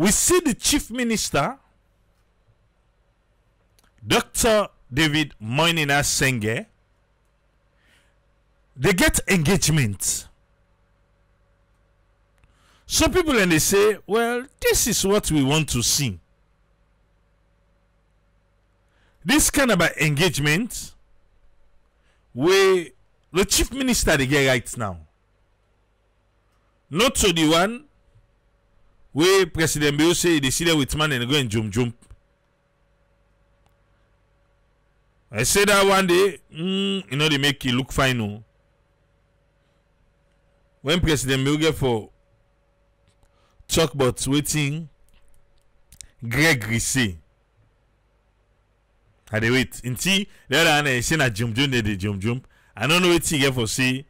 we see the Chief Minister, Dr. David Moinina Sengeh, they get engagement. Some people, and they say, well, this is what we want to see. This kind of engagement where the Chief Minister they get right now. Not so the one where President Bill say they see there with man and they go and jump. I said that one day, you know, they make it look fine. No? When President Bill get for talk about waiting, Gregory say, I they wait. And see, the other one I say na jump, they jump. I don't know what he get for say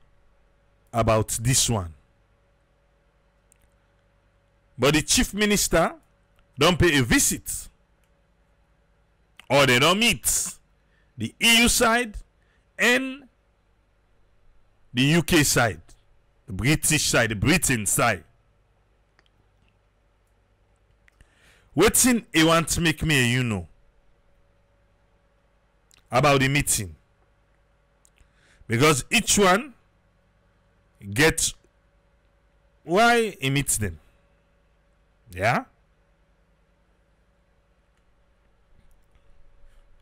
about this one. But the Chief Minister don't pay a visit, or they don't meet the EU side and the UK side, the British side, the Britain side. Waiting, he want to make me, you know, about the meeting, because each one gets why he meets them. Yeah,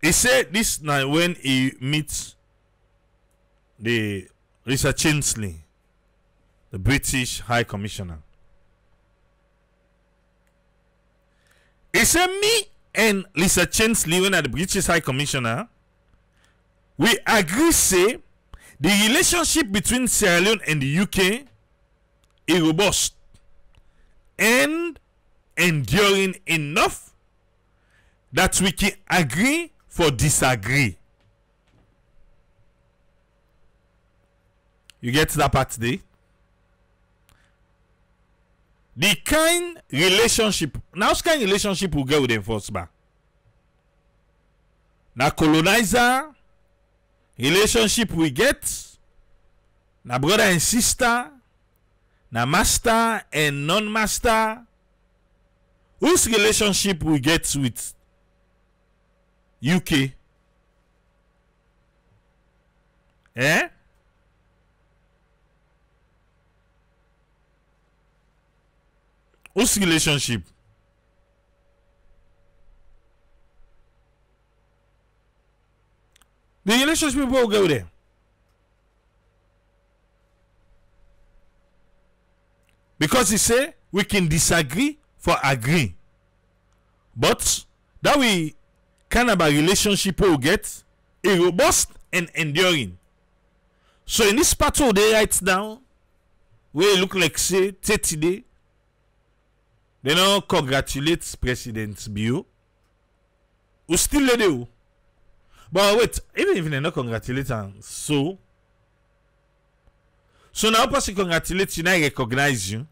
he said this now when he meets the Lisa Chinsley, the British High Commissioner. He said me and Lisa Chinsley, when at the British High Commissioner, we agree say the relationship between Sierra Leone and the UK is robust and enduring enough that we can agree for disagree. You get that part today? The kind relationship, now this kind relationship will get with the enforcement. Now colonizer relationship we get, na brother and sister, na master and non-master. Whose relationship we get with UK? Eh? Whose relationship? The relationship will go there. Because he say we can disagree for agree. But that we kind of a relationship will get a robust and enduring. So in this part of they write down where it look like say 30 day. They now congratulate President Bill. Who still let you. But wait, even if they not congratulate them, so now person congratulate you, now I recognize you.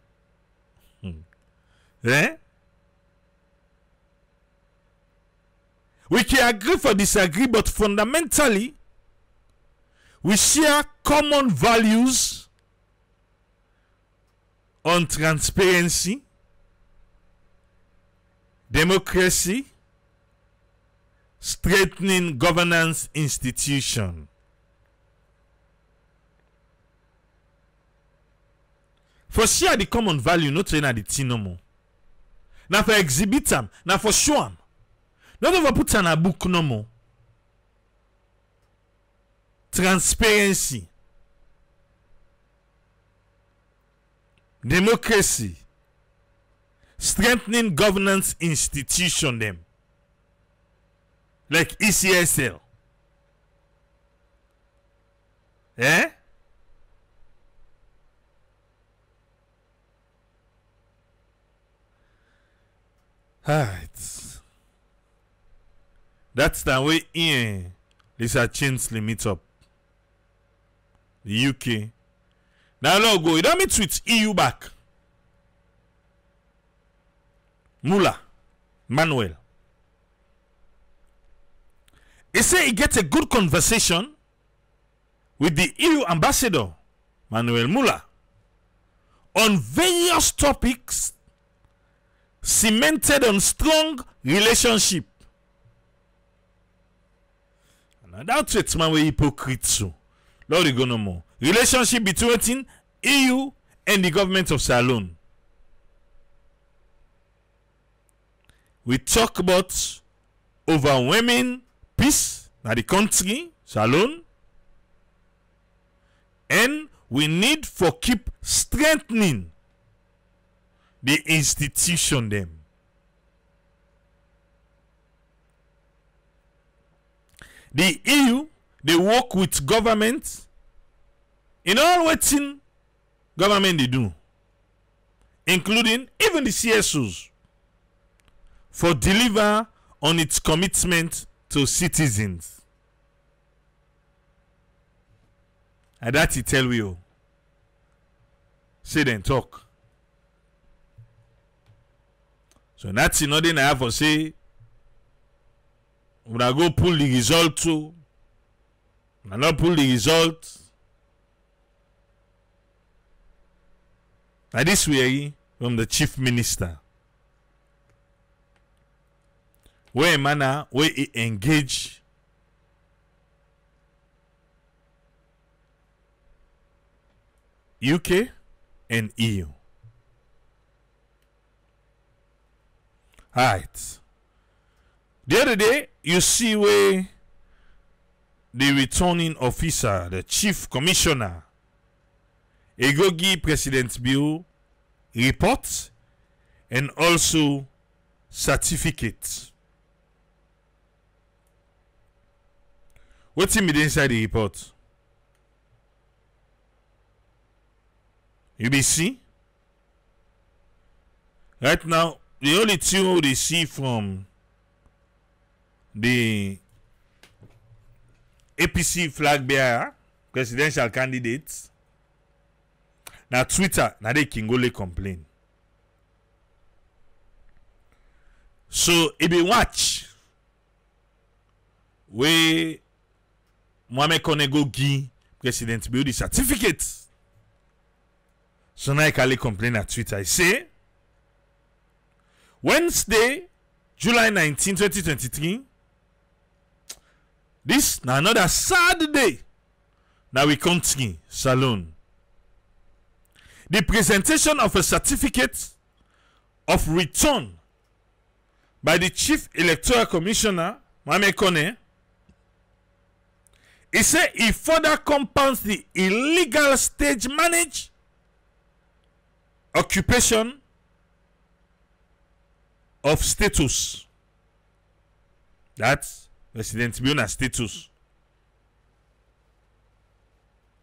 Eh? We can agree for disagree, but fundamentally, we share common values on transparency, democracy, strengthening governance institution. For share the common value, not to the thing no more. Now for exhibit them, now for show them. Not over put on a book no more. Transparency, democracy, strengthening governance institution them. Like ECSL. Eh? Alright. That's the way in Lisa Chinsley meet up. The UK. Now long go. You don't meet with EU back. Mula. Manuel. He said he gets a good conversation with the EU ambassador, Manuel Muller, on various topics cemented on strong relationship. Another treatment wey hypocrite so. Lord, you go no more. Relationship between EU and the government of Sierra Leone. We talk about overwhelming peace in the country, Sierra Leone, and we need for keep strengthening the institution them. The EU, they work with government in all what government they do, including even the CSOs, for deliver on its commitment to citizens. And that he tell you. Say then talk. So that's another thing I have for say. When I go pull the result too. I not pull the result. Now this way from the chief minister. Where a manner where he engage UK and EU. Alright. The other day, you see where the returning officer, the chief commissioner, he go give President Bill report and also certificate. What's inside the report? You be see? Right now, the only thing they see from the APC flag bearer, presidential candidates, now Twitter, now they can go complain. So, if you watch, we Mohamed Kone go give President Bill the certificate. So now I can complain at Twitter. I say, Wednesday, July 19, 2023, this now another sad day. Now we continue, Salon. The presentation of a certificate of return by the Chief Electoral Commissioner, Mohamed Kone. He said he further compounds the illegal stage managed occupation of status. That's President Bill status.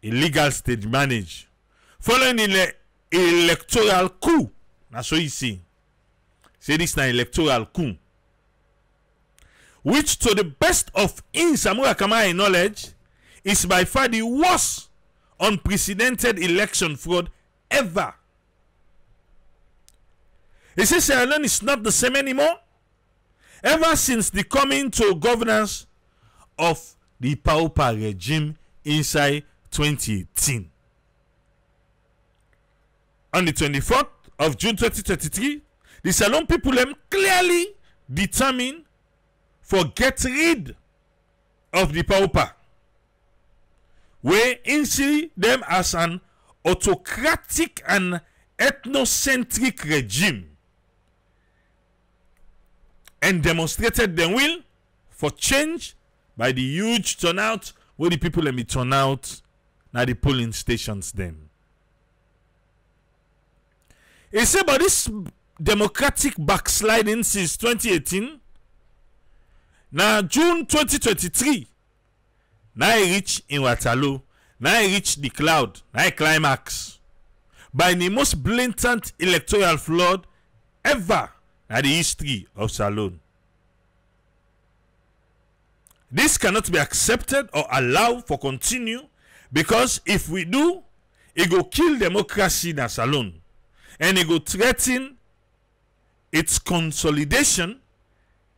Illegal stage manage. Following the electoral coup. That's what you see. Say this now electoral coup. Which to the best of in Samura Kamara knowledge is by far the worst unprecedented election fraud ever. He says Sierra Leone is not the same anymore ever since the coming to governance of the Paupa regime inside 2018. On the 24th of June 2023, the Sierra Leone people clearly determined for get rid of the Paupa, where in see them as an autocratic and ethnocentric regime, and demonstrated their will for change by the huge turnout where the people let me turn out now the polling stations them. He said, but this democratic backsliding since 2018, now June 2023, now I reach in Waterloo, now I reach the cloud, now I climax by the most blatant electoral flood ever at the history of Sierra Leone. This cannot be accepted or allowed for continue, because if we do, it will kill democracy in Sierra Leone, and it will threaten its consolidation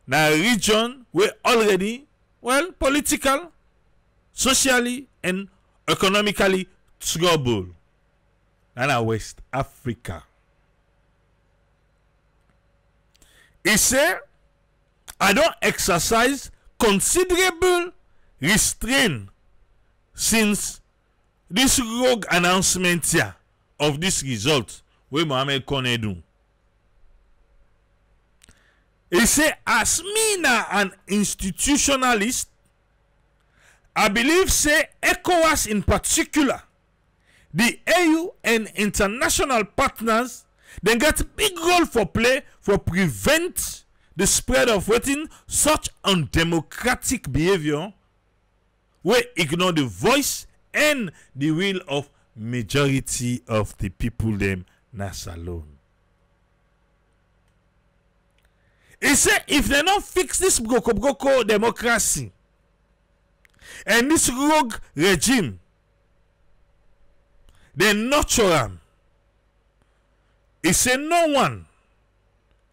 in a region where already, well, political, socially, and economically troubled, and West Africa. He said, I don't exercise considerable restraint since this rogue announcement here of this result where Mohamed Kone do. He said, as me now an institutionalist, I believe say ECOWAS in particular, the AU and international partners, they got a big role for play for prevent the spread of waiting such undemocratic behavior will ignore the voice and the will of majority of the people them nas alone. He said if they don't fix this broko-broko democracy and this rogue regime, they nurture them. He said no one,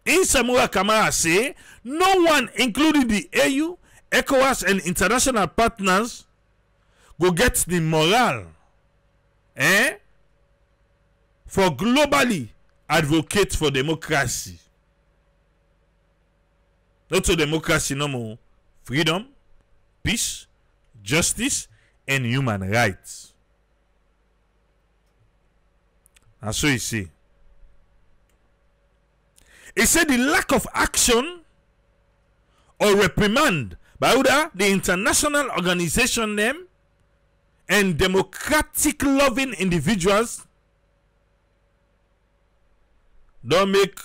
in Samura Kamara say, no one including the AU, ECOWAS and international partners go get the morale for globally advocate for democracy. Not to democracy no more, freedom, peace, justice and human rights. And so he say, he said the lack of action or reprimand by other, the international organization them and democratic loving individuals don't make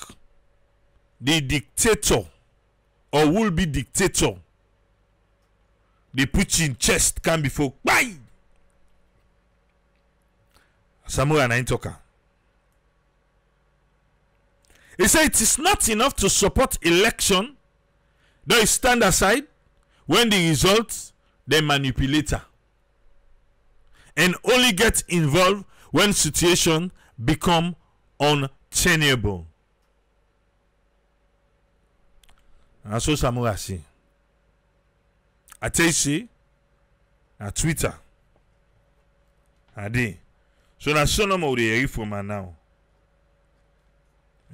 the dictator or will be dictator they put in chest come before bye Samura Naintoka. He said it is not enough to support election, they stand aside when the results they manipulator and only get involved when situation become untenable. And so Samura see. I tell you see, on Twitter, Adi. So that's so normal they hear from her now.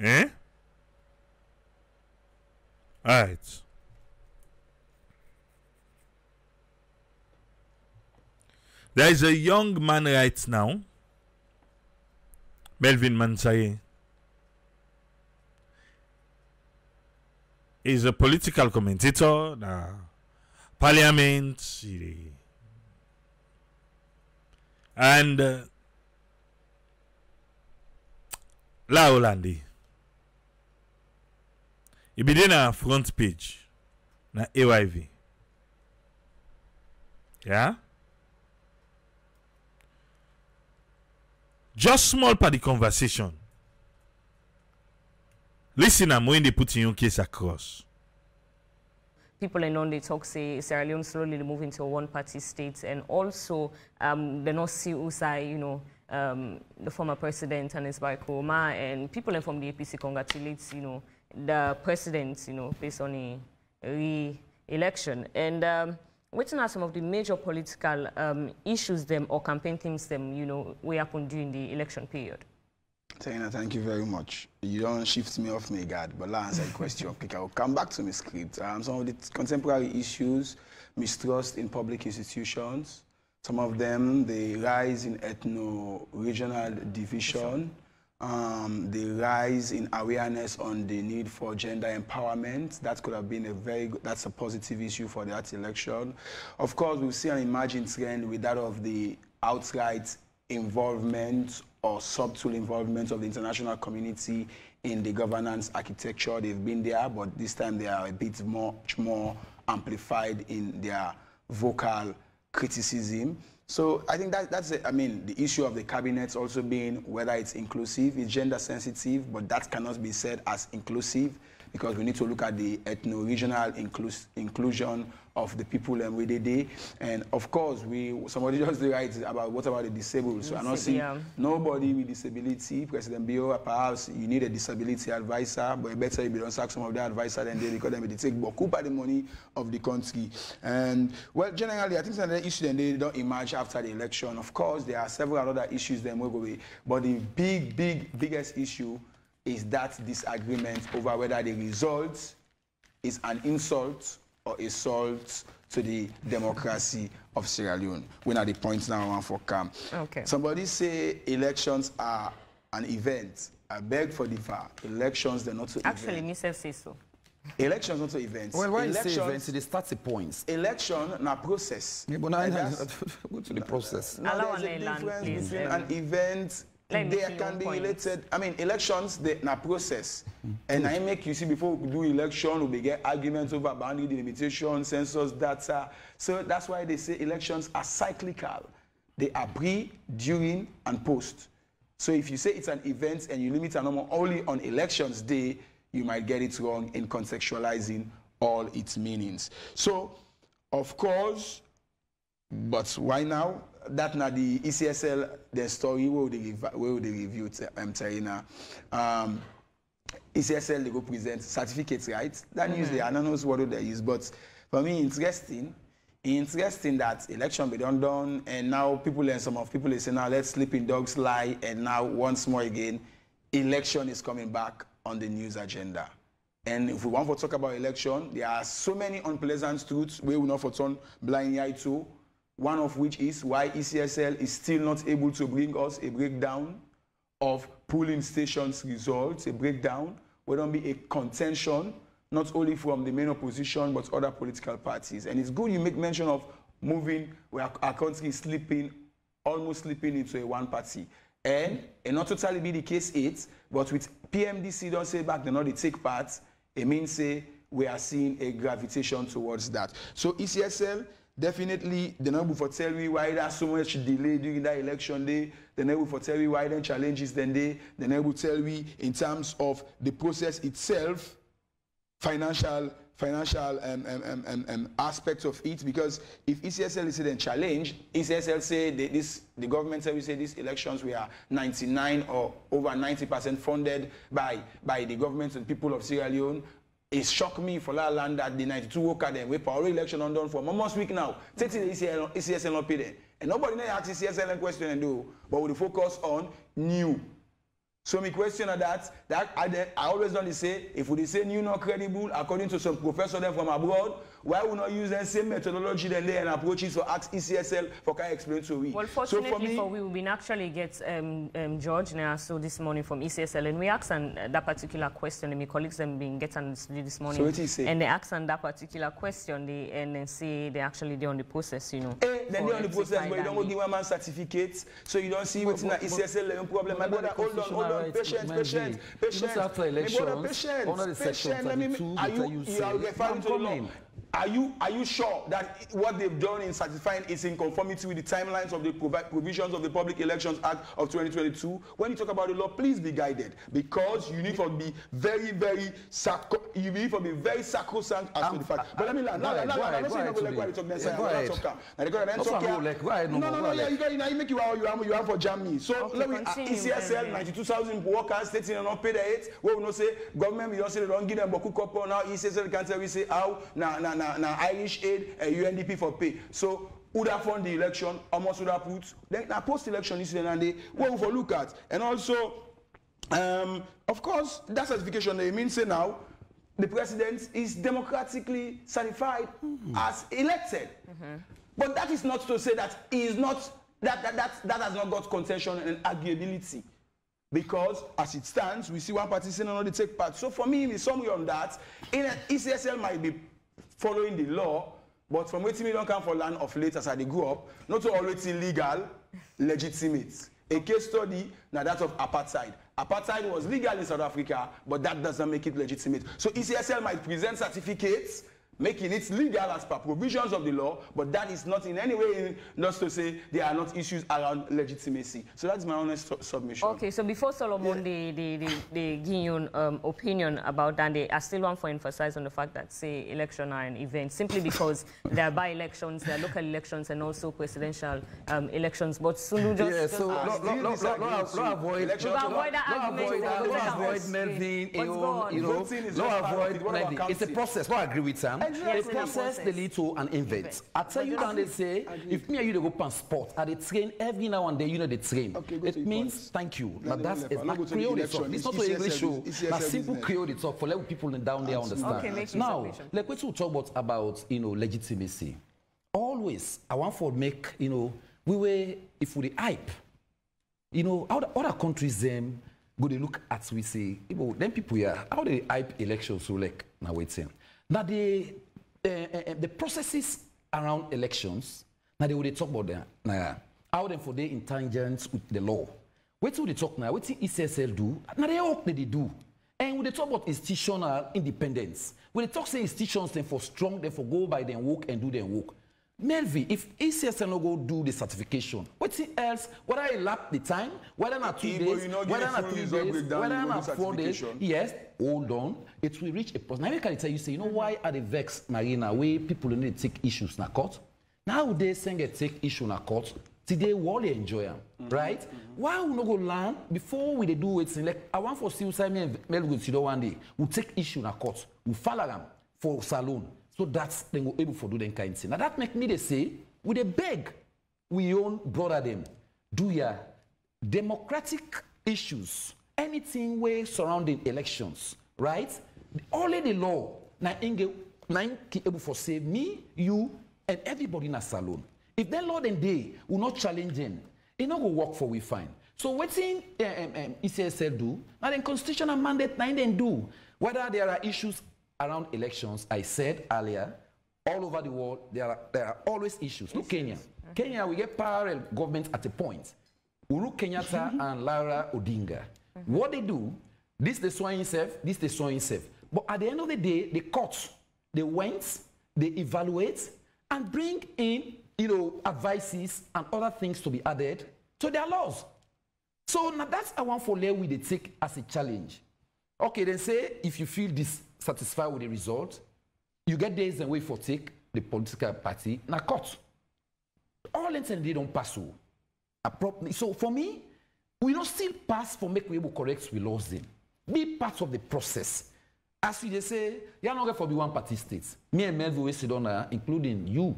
Eh? All right. There is a young man right now, Melvin Mansaye. He's a political commentator, the parliament, and Laolandi. He be there na front page, na AYV. Yeah? Just small part of the conversation. Listen, I'm when they put in your case across. People in on the talk say Sierra Leone slowly move into a one-party state, and also the North Sea Usai, you know, the former president and his wife Omar, and people from the APC congratulate, you know, the president, you know, based on a re-election. And which are some of the major political issues them or campaign themes them, you know, we happen during the election period? Taina, thank you very much. You don't shift me off my guard, but I'll answer the question quick. I'll come back to my script. Some of the contemporary issues, mistrust in public institutions, some of them, the rise in ethno-regional division, the rise in awareness on the need for gender empowerment. That could have been a very good, that's a positive issue for that election. Of course, we'll see an emerging trend with that of the outright involvement or subtle involvement of the international community in the governance architecture. They've been there, but this time they are a bit much more amplified in their vocal criticism. So I think that's it. I mean, the issue of the cabinet also being whether it's inclusive, it's gender sensitive, but that cannot be said as inclusive because we need to look at the ethno-regional inclusion of the people every day. And of course, somebody just writes about what about the disabled. So I don't see nobody with disability. President Bill, perhaps you need a disability advisor, but better if you don't sack some of the advisor than they because they take beaucoup of the money of the country. And well, generally, I think that the issue then they don't emerge after the election. Of course, there are several other issues then we'll go with, but the biggest issue is that disagreement over whether the result is an insult or assault to the democracy of Sierra Leone. We're at the point now around for calm. Okay. Somebody say elections are an event. I beg for differ. Elections, they're not so actually, Mr. says so. Elections not so events. Well, why elections, you say events? It starts the points. Election na process. Yeah, but go to the process. No, allow there's a difference please, between an event. They can be elected. I mean, elections they na process. And I make you see before we do election, we get arguments over boundary delimitation, census data. So that's why they say elections are cyclical. They are pre, during, and post. So if you say it's an event and you limit a number only on elections day, you might get it wrong in contextualizing all its meanings. So, of course, but why now? That now the ECSL, the story, where they review Tarina. ECSL, they go present certificates, right? That means they announce what they use. But for me, interesting that election be done, and now people and some of people they say now let's sleeping dogs lie, and now once more again, election is coming back on the news agenda. And if we want to talk about election, there are so many unpleasant truths we will not for turn blind eye to. One of which is why ECSL is still not able to bring us a breakdown of polling stations results, a breakdown where there will be a contention. Not only from the main opposition, but other political parties. And it's good you make mention of moving, where our country is slipping, almost slipping into a one party. And not totally be the case it, but with PMDC don't say back, they're not the take part, it means say we are seeing a gravitation towards that. So ECSL, definitely, they're not able to tell me why there's so much delay during that election day. They're not able to tell me why there are challenges then day. They're not able to tell me in terms of the process itself, financial aspects of it, because if ECSL is then challenged, ECSL say the government service say these elections we are 99 or over 90% funded by the government and people of Sierra Leone. It shocked me for that land that the 92 worker then we power election undone for almost week now. Take the ECSL not pay them. And nobody now asks ECSL a question and do, but we focus on new. So my question on that I always don't say, if we say new not credible, according to some professor then from abroad, why would not use the same methodology then they and approaches for ask ECSL for can explain to we? Well, fortunately so for we been actually get George Naso this morning from ECSL, and we asked on that particular question, and my colleagues have been getting this morning. So what he say? And they asked on that particular question, and say they actually they're on the process, you know. Then they're on the process, but you don't give one man certificate, so you don't see what's in the ECSL problem. My brother, hold on. Patience. After elections, under the section 32, are you sure that what they've done in certifying is in conformity with the timelines of the provisions of the Public Elections Act of 2022? When you talk about the law, please be guided, because you need to be very sacrosanct as to the fact. But let me learn. No, you make you are for jam me. So let me ECSL 92,000 workers stating and not pay the aid. We will not say government we don't say they don't give them Boku Kopo now. ECSL can't say we say how na Irish aid and UNDP for pay. So would have fund the election, almost would have put then post-election issue and they what we look at. And also, of course, that certification they mean say now the president is democratically certified as elected. But that is not to say that he is not that has not got contention and arguability. Because, as it stands, we see one party saying another take part. So, for me, in the summary on that, ECSL might be following the law, but from waiting, we don't come for land of late as I grew up, not already legal, legitimate. A case study, now that of apartheid. Apartheid was legal in South Africa, but that doesn't make it legitimate. So, ECSL might present certificates, making it legal as per provisions of the law, but that is not in any way not to say there are not issues around legitimacy. So that's my honest submission. Okay, so before Solomon, yeah. the Guinean opinion about that, I still want to emphasize on the fact that, say, election are an event, simply because there are by-elections, there are local elections, and also presidential elections. But Sulu just... Yeah, so don't avoid Melvin, you know, don't avoid Melvin. It's a process. I agree with Sam. They process, they lead to an event. I tell you that they say, if me and you they go pan sport, I they train every now and then, you know they train. It means thank you. But that's not Creole. It's not an English show. That's simple Creole talk for people down there understand. Now, like we talk about legitimacy. Always, I want to make we were if we hype. Other countries them go they look at we say, then people here how they hype elections so like now waiting. Now the processes around elections now they will talk about them now. How them for they in tangents with the law. Wait till they talk now. Wait till ECSL do. Now they all they do. And when they talk about institutional independence, when they talk say institutions then for strong, then for go by their work and do their work. Melvi, if ECSL no go do the certification, what else? Whether I lap the time, whether not 2 days, whether not 3 days, whether not 4 days, yes, hold on, it will reach a point. Now, I can tell you, say, why are they vexed, Marina, where people need to take issues in a court? Nowadays, saying they take issue in a court, today, we all enjoy them, right? Why we not go learn before we do it? Like, I want for suicide, Melvi, you know, one day, we take issue in a court, we follow them for salon. So that's then we're able to do them kind of thing. Now that make me they say, we they beg, we own brother them, do ya democratic issues, anything way surrounding elections, right? Only the law, na inge, na able for say me, you, and everybody in a salon. If that law then they will not challenge them, it not go work for we fine. So what thing ECSL do? Now then constitutional mandate, now then do whether there are issues. Around elections, I said earlier, all over the world, there are always issues. Look, Kenya. Okay. Kenya, we get parallel governments at a point. Uhuru Kenyatta and Lara Odinga. What they do, this they saw himself, this they saw himself. But at the end of the day, the courts, they went, they evaluate, and bring in, advices and other things to be added to their laws. So now that's a one for layer we they take as a challenge. Okay, then say, if you feel dissatisfied with the result, you get days and wait for take the political party, now court. All intended they don't pass through. So for me, we don't still pass for make we able correct we lost them. Be part of the process. As you just say, you are not going for the one party states. Me and Melvin we sit down, including you,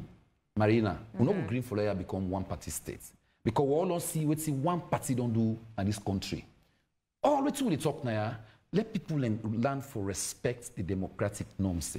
Marina, we not green for layer become one party state. Because we all don't see what one party don't do in this country. All the time we talk now. Let people learn for respect the democratic norms.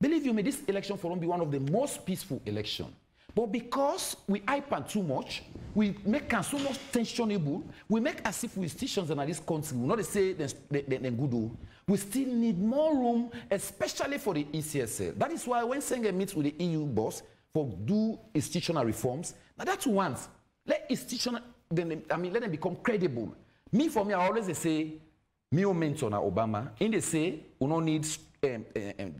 Believe you me, this election for them be one of the most peaceful elections. But because we hype on too much, we make so much tensionable, we make as if we institutions in this country, we not say they're good. We still need more room, especially for the ECSL. That is why when Sengeh meets with the EU boss for do institutional reforms, now that's once. Let institutional, let them become credible. For me, I always say, me or mentor na Obama, and they say we don't need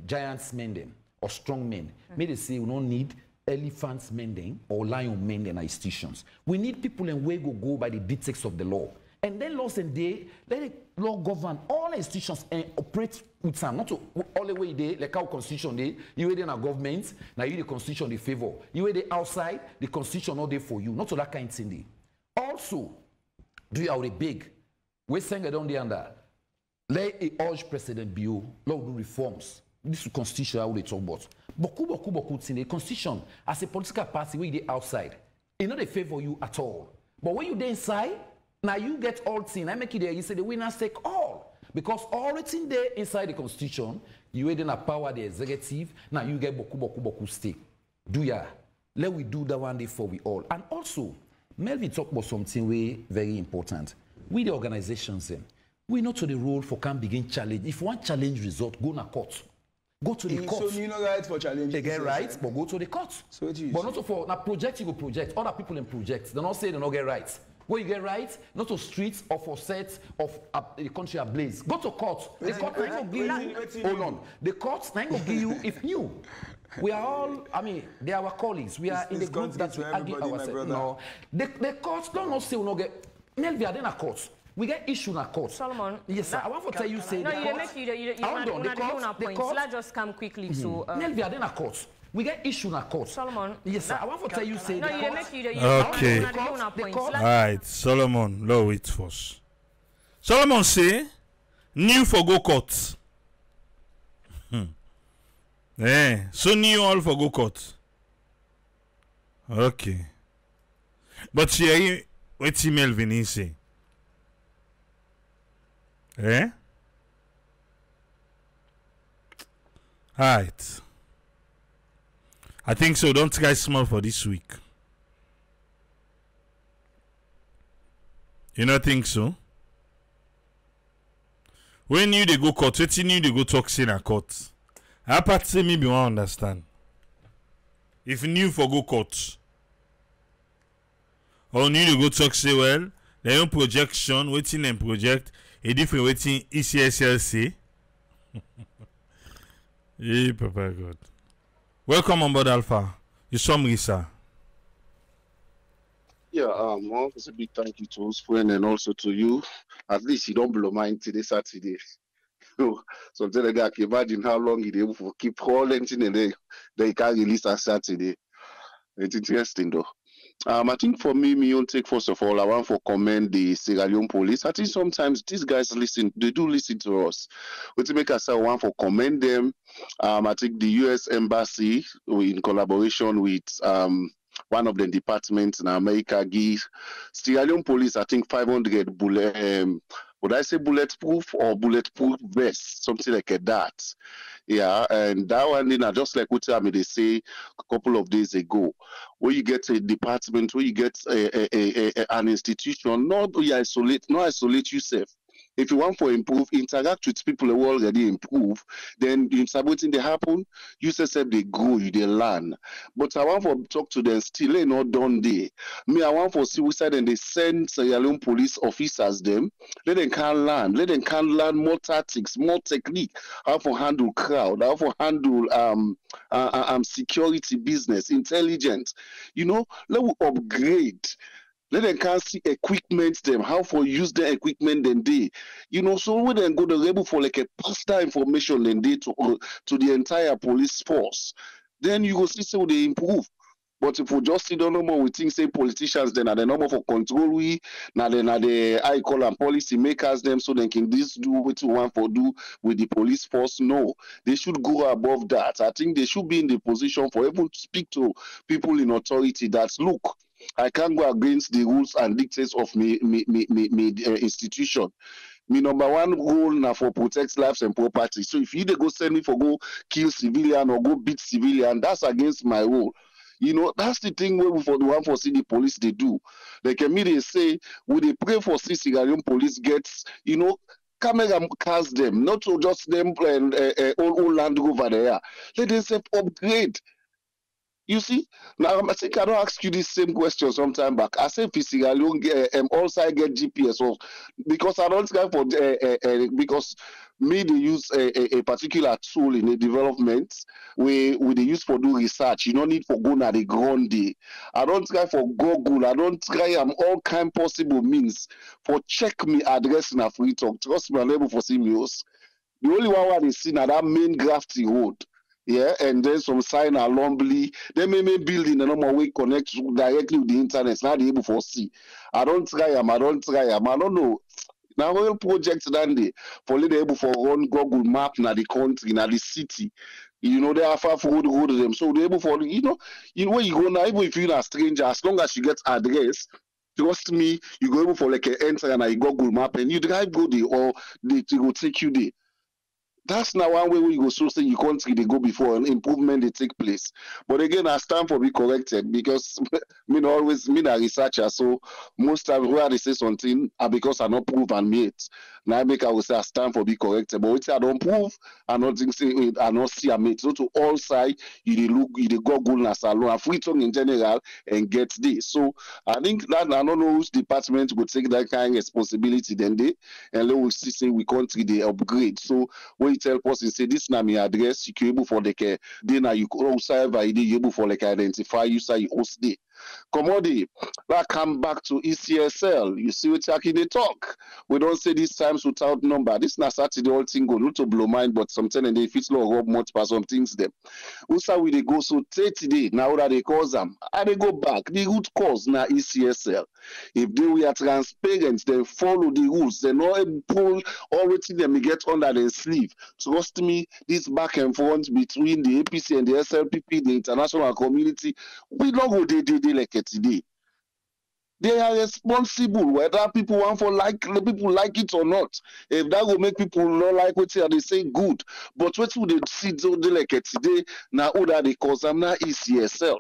giants mending or strong men. Me they say we don't need elephants mending or lion mending institutions. We need people and we go by the dictates of the law. And then laws and they let the law govern all institutions and operate with some. Not to, all the way they like our constitution they you were in a government now you the constitution they favor you were the outside the constitution not there for you not to that kind of thing. They. Also, do you have a big we saying down the under. Let it urge President Bill, law reforms. This is the constitution I would talk about. Beaucoup in the constitution as a political party we the outside. It not a favor you at all. But when you there inside, now you get all things. I make it there, you say the winners take all. Because all it's in there inside the constitution, you ain't a power the executive, now you get beaucoup stake. Do ya? Let we do that one day for we all. And also, Melvin talk about something very important. We the organizations then. We not to the role for can begin challenge. If one challenge result, go na court. Go to the court. So you no right for challenge. They get right, but go to the court. So it is. But not for na project you go project. Other people in projects, they not say they no get right. Where you get right, not to streets or for sets of the country ablaze. Go to court. The court ain't gonna give you. Hold on. The court ain't gonna give you if new. We are all, they are our colleagues. We are in the group that we argue ourselves. No, the courts don't say we no get. Melvia, then a court. We get issue in a court. Solomon. Yes, sir. I want to tell you, say, no, the court. No, you court. Let's just come quickly to... Melvia, then a court. We get issue in a court. Solomon. Yes, sir. I want to tell you, say, the court. Okay. All right, Solomon. Low it first. Solomon say, new for go court. Eh, so you all for go court. Okay. But she, what's Melvin he say? Eh? Alright. I think so. Don't guys smile for this week. You not think so? When you they go court, what's you they go talk in a court? I part say me be one understand. If new for go court, or new to go talk say well, their own projection, waiting and project a different waiting ECSL say. Hey, Papa God. Welcome on board Alpha. You saw me, sir. Yeah, a big thank you to Uspoen and also to you. At least you don't blow mine today, Saturday. Something like that, I can imagine how long he able to keep holding and then they can release on Saturday. It's interesting though. I think for me own take, first of all, I want to commend the Sierra Leone police. I think sometimes these guys listen, they do listen to us. What to make us, I want to commend them. I think the US Embassy, in collaboration with one of the departments in America, gives Sierra Leone police, I think 500 bullet. Would I say bulletproof or bulletproof vest? Something like that. Yeah, and that one, you know, just like what I mean, they say a couple of days ago, where you get a department, where you get an institution, not isolate yourself. If you want to improve, interact with people who already improve, then in something they happen, you yourself they grow, you they learn. But I want to talk to them still, ain't not done there. Me, I want for suicide and they send Sierra Leone police officers them. Let them can learn. Let them can learn more tactics, more technique, how to handle crowd, how to handle security business, intelligence. You know, let we upgrade. Let them can see equipment them, how for use their equipment then they. You know, so we then go the rebel for like a pasta information then they to the entire police force. Then you go see so they improve. But if we just see the normal, we think say politicians then are the normal for control we, now then are the I call and policy makers them, so they can this do what you want for do with the police force. No, they should go above that. I think they should be in the position for able to speak to people in authority that's look. I can't go against the rules and dictates of me institution. Me number one rule now for protect lives and property. So if you they go send me for go kill civilian or go beat civilian, that's against my rule. You know, that's the thing where we for the one for see the police they do. They can meet and say, will they pray for see Sierra Leone police gets, you know, camera cars them, not to just them and all land over there. Let themselves upgrade. You see, now I think I don't ask you this same question some time back. I say, Sierra Leone, also I get GPS off because I don't care for because me they use a particular tool in the development where they use for do research. You don't need for go na the ground day. I don't care for Google. I don't try all kind possible means for check me address na free talk. Trust me, I'm able for see me else. The only one they see na that main Grafty Road. Yeah, and then some sign alumni. They may build in a normal way, connect directly with the internet. It's not able to see. I don't try them. I don't know. Now, whole projects done there for they able for run Google Map na the country, na the city. You know, they are far forward road them. So they able for you know where you go now. Even if you're a stranger, as long as you get address. Trust me, you go able for like an enter and a Google Map, and you drive go there or they will take you there. That's now one way we go so say you country they go before an improvement they take place. But again, I stand for be corrected because me a researcher, so most time where they say something because I not prove and me it. Now I make I will say I stand for be corrected. But which I don't prove, I not think say I not see a mate. So to all sides, you look you the Google and salon and free tongue in general and get this. So I think that I don't know which department would take that kind of responsibility then they and they will see say we country they upgrade. So when tell person say this na my address you able for like then you could also have ID you able for like identify you say you host day Komodi, that come back to ECSL. You see what Turkey they talk. We don't say these times without number. This na Saturday all thing go not to blow mind, but sometimes they fit low up much for some things them. Usa we they go so 30 days now that they cause them. And they go back. The root cause na ECSL. If they were transparent, then follow the rules. They not pull everything them get under their sleeve. Trust me, this back and forth between the APC and the SLPP, the international community, we don't go day like it today. They are responsible whether people want for like people like it or not. If that will make people not like what they say, good. But what would they see do they like it today? Now order they cause I'm not ECSL.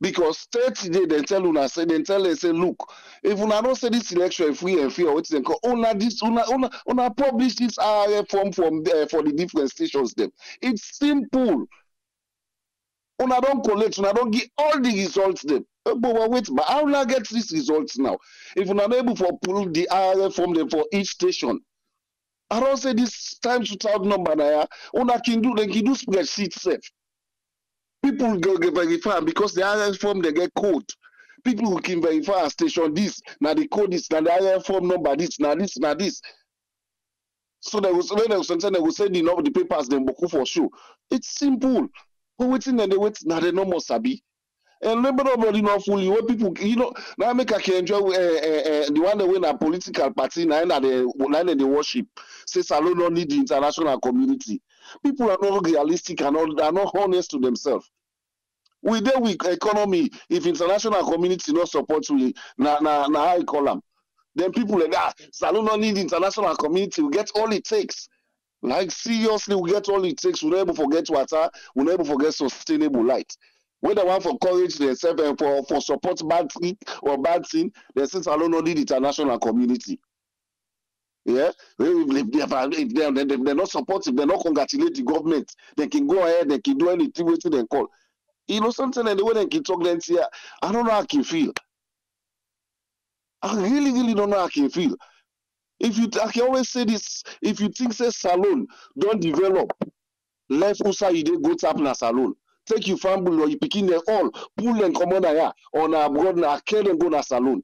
Because 30 days they tell una say look, if una don't say this election free and fair, what they call una publish this RF form from for the different stations them. It's simple. Una don't collect, una don't give all the results them. But wait, but how will I get these results now? If una not able to pull the RF form them for each station. I don't say this times without number now. Una can do spreadsheets safe. People go get verify because the IRF form they get code. People who can verify a station this, now the code is now the IRF form number this, now this, now this. So they will send in all the papers then boku for sure. It's simple. Who waiting and they wait now they no more sabi. And nobody not fully what people you know now make I can enjoy the one that win a political party now and they worship. Says I don't need the international community. People are not realistic and are not honest to themselves. With the weak economy, if international community not supports we na I call them, then people like that. So I don't need international community. We get all it takes. Like seriously, we get all it takes. We never forget water. We never forget sustainable light. When they want for courage themselves and for support bad thing or bad thing, they say I don't need international community. Yeah, if they're not supportive, they're not congratulate the government. They can go ahead, they can do anything with it, they call. You know, sometimes the way they can talk, then say, I don't know how I can feel. I really, really don't know how I can feel. I can always say this, if you think, say, salon, don't develop. Life outside, you don't go tap na salon. Take your family or you picking them all, pull and come on here, or abroad, I can't go na salon.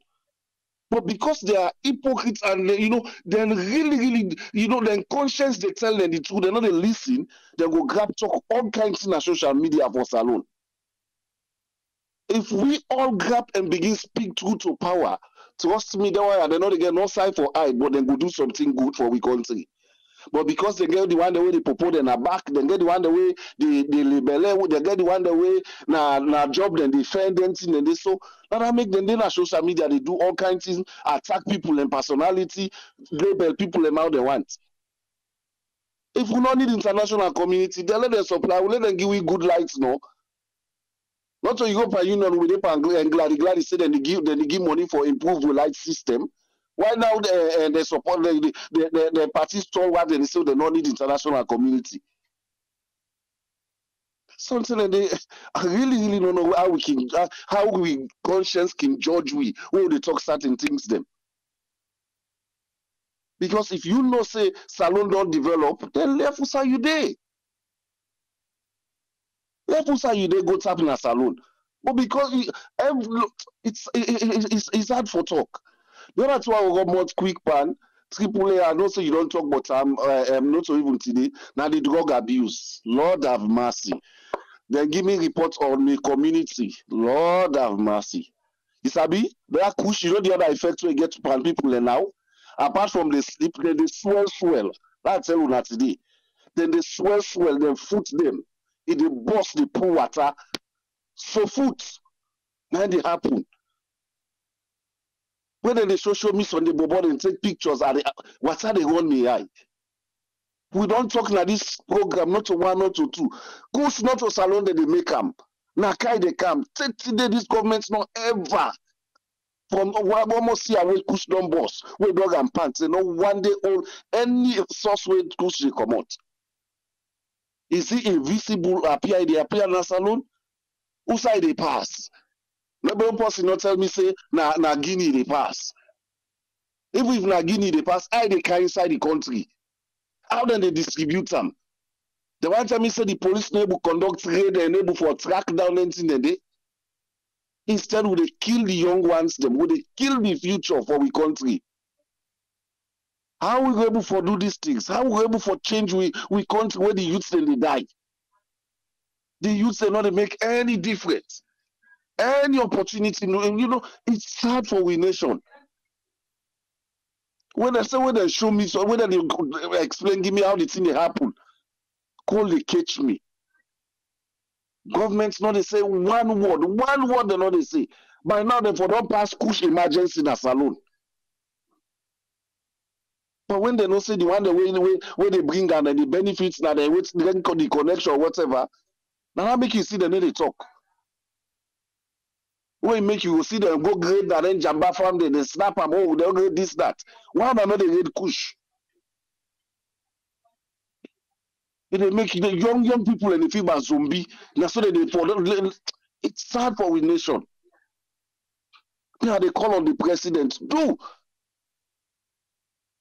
But because they are hypocrites and they, you know, then really, you know, then conscience they tell them the truth, they're not they listen, they go grab talk all kinds in social media for salon. If we all grab and begin speak truth to power, trust me, they're not they get no side for eye, but they go do something good for we country. But because they get the one the way they propose and back, they get the one the way they label, they get the one the way na job then defend them thing and they so now that make them na social media they do all kinds of things, attack people and personality, label people and how they want. If we don't need international community, they let them supply, we let them give you good lights no. Not so you go per union with them and glad say then they give money for improve the light system. Why now they support the parties toward and they say they don't need international community? Something they I really don't know how we conscience can judge we when they talk certain things them. Because if you know say salon don't develop, then left outside you day. Left outside you day go tap in a salon. But because it's hard for talk. That's why we got more quick pan, AAA, and also you don't talk about not so even today. Now the drug abuse, Lord have mercy. Then give me reports on the community, Lord have mercy. You sabi, that Kush, you know the other effects we get to pan people now. Apart from the sleep, then they swell. That's tell you not today. Then they swell, then foot them. If they bust the pool water, so foot. Now they happen. When they social me on the board and take pictures, what are they want me eye? We don't talk na this program, not to one, not to two. Goes not to salon that they make camp. Nakai they come. 30 days this government's not ever from almost see away Kush down boss with dog and pants. They know one day all any source where Kush they come out. Is it invisible appear? They appear in a salon. Who side they pass? Nobody person not tell me say na Guinea they pass. Even if na Guinea they pass, I they carry inside the country. How then they distribute them? The one time me say the police no able conduct raid and able for track down anything they Instead, would they kill the young ones? Them would they kill the future for our country? How are we able to do these things? How are we able to change we country where the youths they die? The youths they not make any difference, any opportunity. You know, it's sad for our nation. When I say when they show me, so when they explain, give me how the thing happened, call they catch me. Governments not they say one word they not they say. By now they for don't pass Kush emergency in a salon. But when they don't say the one the way where they bring and the benefits now they wait the connection or whatever, now I make you see the way they talk. When you make you see them go grade that then jamba farm they snap them, oh they grade this that. Why are not they grade Kush? They make the young people and they feel like zombie. That's what they for. It's sad for our nation. Now they call on the president. Do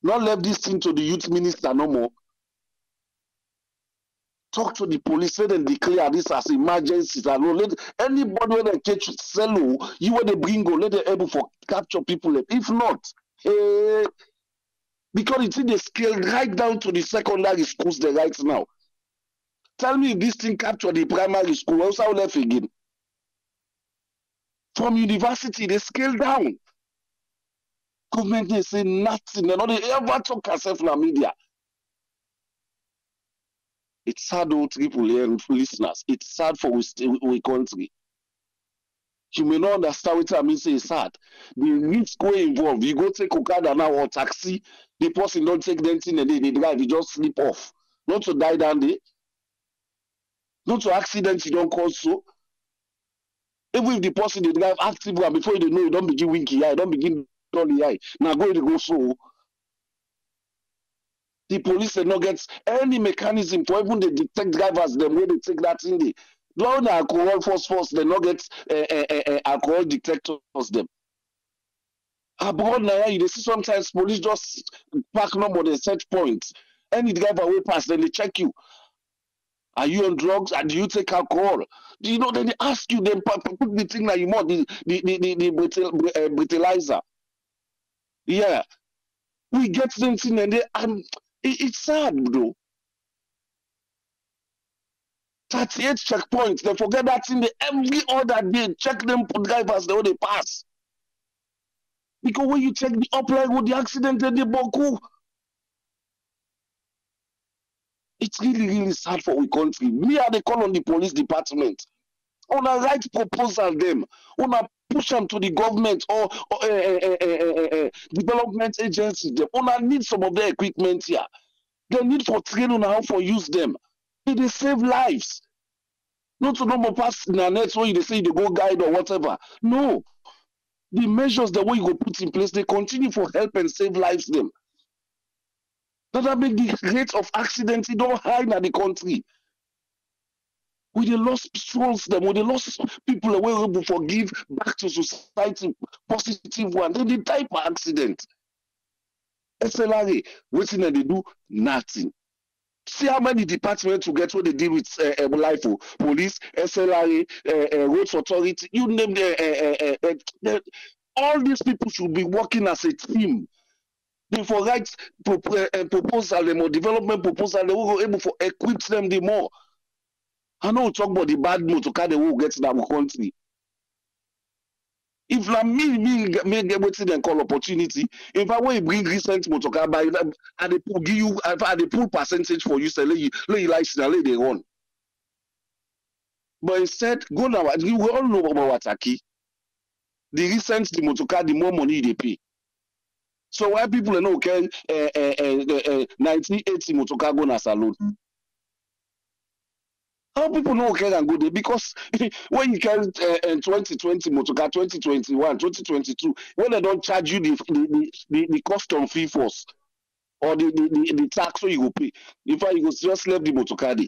not leave this thing to the youth minister no more. Talk to the police and declare this as emergencies. Let anybody when they catch sell you want to bring go. Let them able for capture people. If not, because it's in the scale right down to the secondary schools they right now. Tell me if this thing captured the primary school, else I'll left again. From university, they scale down. Government, they say nothing. They don't ever talk themselves in the media. It's sad, old people here, listeners. It's sad for our country. You may not understand what I mean, say it's sad. The risks go involved. You go take Okada now or taxi, the person don't take them in a day, they drive, you just slip off. Not to die down there. Not to accident you don't cause so. Even if the person they drive active and before you know you don't begin winky eye, don't begin dolly eye. Now go to go so. The police they not get any mechanism for even they detect drivers them when they take that in the long alcohol force, they not get alcohol detectors them. Abroad now, you see sometimes police just park number, they set points. Any driver will pass, then they check you. Are you on drugs? And do you take alcohol? Do you know? Then they ask you, then put the thing that you want, the breathalyzer. Yeah, we get something, and they it's sad, bro. 38 checkpoints, they forget that in the every other day, check them for drivers the way they pass. Because when you check the upline with the accident, they boku. It's really, really sad for our country. Me, they call on the police department. On a right proposal, them. On a push them to the government or development agencies. On a need some of their equipment here. They need for training on how to use them. They save lives. Not to number pass in the next way they say they go guide or whatever. No. The measures the way you go put in place, they continue for help and save lives them. That make the rate of accidents it don't high in the country. We they lost souls them, we they lost people that were able to forgive back to society positive one. Then the type of accident. SLRA, waiting and they do nothing. See how many departments you get when they deal with life, police, SLRA, roads authority, you name them. All these people should be working as a team. They for rights proposal them or development proposal, they will be able to equip them the more. I know we talk about the bad motor car they will get to our country. If like me get waiting and call opportunity, if I want to bring recent motor car by and they give you and they pull percentage for you, say let you license and let they run. But instead, go now. We all know about Wataki. The recent the motor car, the more money they pay. So why people are not okay 1980 motor car go na salon? How people know okay and go there? Because when you can in 2020 motorcar, 2021, 2022, when they don't charge you the custom fee force or the tax so you will pay, in fact you will just leave the motorcar there.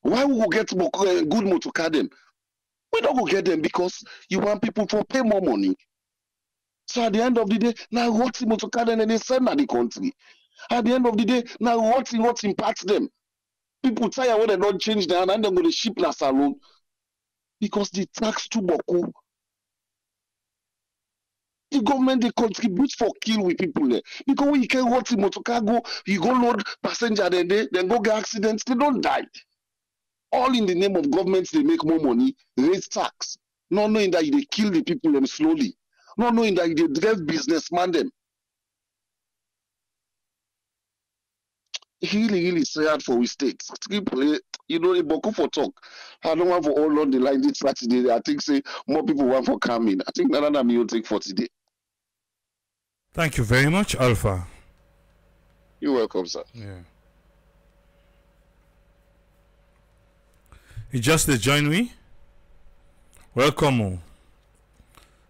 Why we will get good motorcar then? We don't go get them because you want people for pay more money. So at the end of the day, now what's the motorcar then and they send at the country? At the end of the day, now what impacts them? People tell you when they don't change their hand and they're going to ship that salon. because they tax too much. The government, they contribute for kill with people there. Because when you can watch the motor cargo, you go load passenger, then they go get accidents, they don't die. All in the name of governments, they make more money, raise tax, not knowing that they kill the people them slowly, not knowing that they drive businessman them. Really, really sad for we states. You know, a boku for talk. I don't want for all on the line this Saturday. I think say more people want for coming. I think another meal take for today. Thank you very much, Alpha. You're welcome, sir. Yeah. You just join me. Welcome all.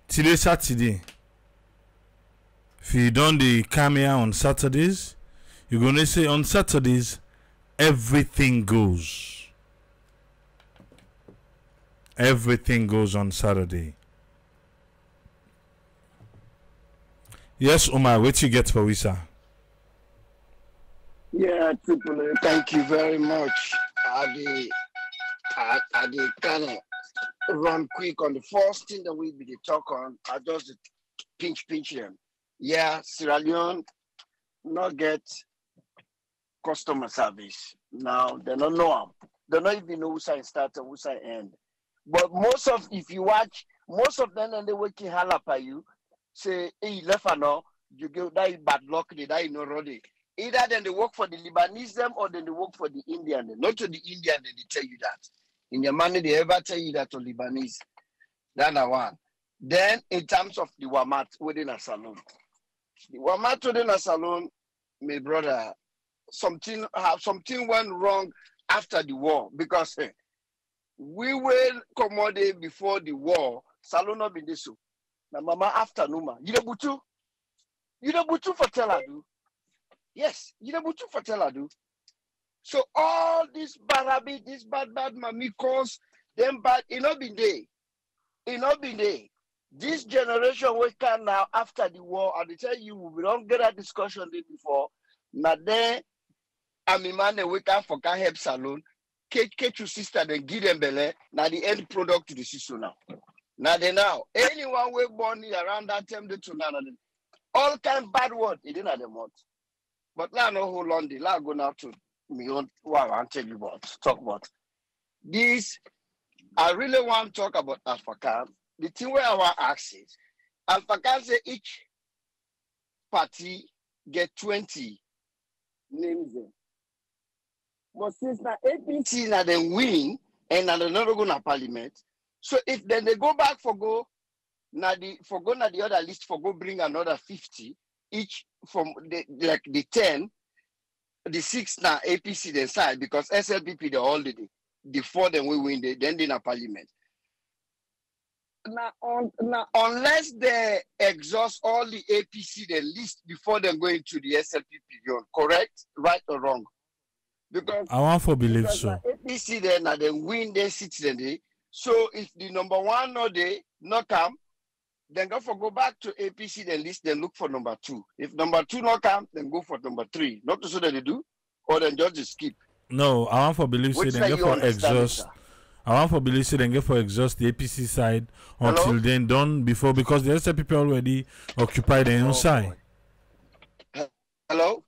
Today Saturday. If you done the camera on Saturdays, you're going to say on Saturdays, everything goes. Everything goes on Saturday. Yes, Omar, what you get for Wisa? Yeah, thank you very much. Adi kind of run quick on the first thing that we be talk on. I just pinch them. Yeah, Sierra Leone not get customer service now. They don't know them. They don't even know who's I start and who's I end. But most of, if you watch, most of them and they work in Halapa, you say, hey, left or no, you go that bad luck, they die no roadie. Either then they work for the Lebanese them or then they work for the Indian. Not to the Indian, then they tell you that. In your money, they ever tell you that to Lebanese. That's the one. Then in terms of the Walmart within a salon. The Walmart within a salon, my brother, something went wrong after the war because hey, we were commodity before the war. Salona Bindisu. Na mama after Numa. You don't butu for Teladu. Yes, you don't butu for Teladu. So all this barabi, this bad mamikos, them bad it not been day. This generation we can now after the war, and they tell you we don't get a discussion day before. Now then I'm a man that we can for can help salon. Catch your sister then give them belly. Now the end product to the system now. Now anyone we born around that time to now all kind of bad word it didn't have them want. But now no hold on the la go now to me on what I tell you about talk about. This I really want to talk about Africa. The thing where I want to ask is, Africa say each party get 20 names them. But since the APC now they win and now they're not going to parliament, so if then they go back for go now the for go now the other list for go bring another 50 each from the, like the 10, the 6 now APC then side because SLPP they already the 4 then we win then they na parliament. Now, unless they exhaust all the APC the list before they go into the SLPP, correct? Right or wrong? Because I want to believe so. The APC then and they win their seats then. So if the number one no they not come, then go back to APC the list, then look for number 2. If number 2 not come, then go for number 3. Not to say that they do, or then just skip. No, I want to believe so. Then go for exhaust. I want for Belize then get for exhaust the APC side until then done before because the SLPP already occupy their own side. Hello?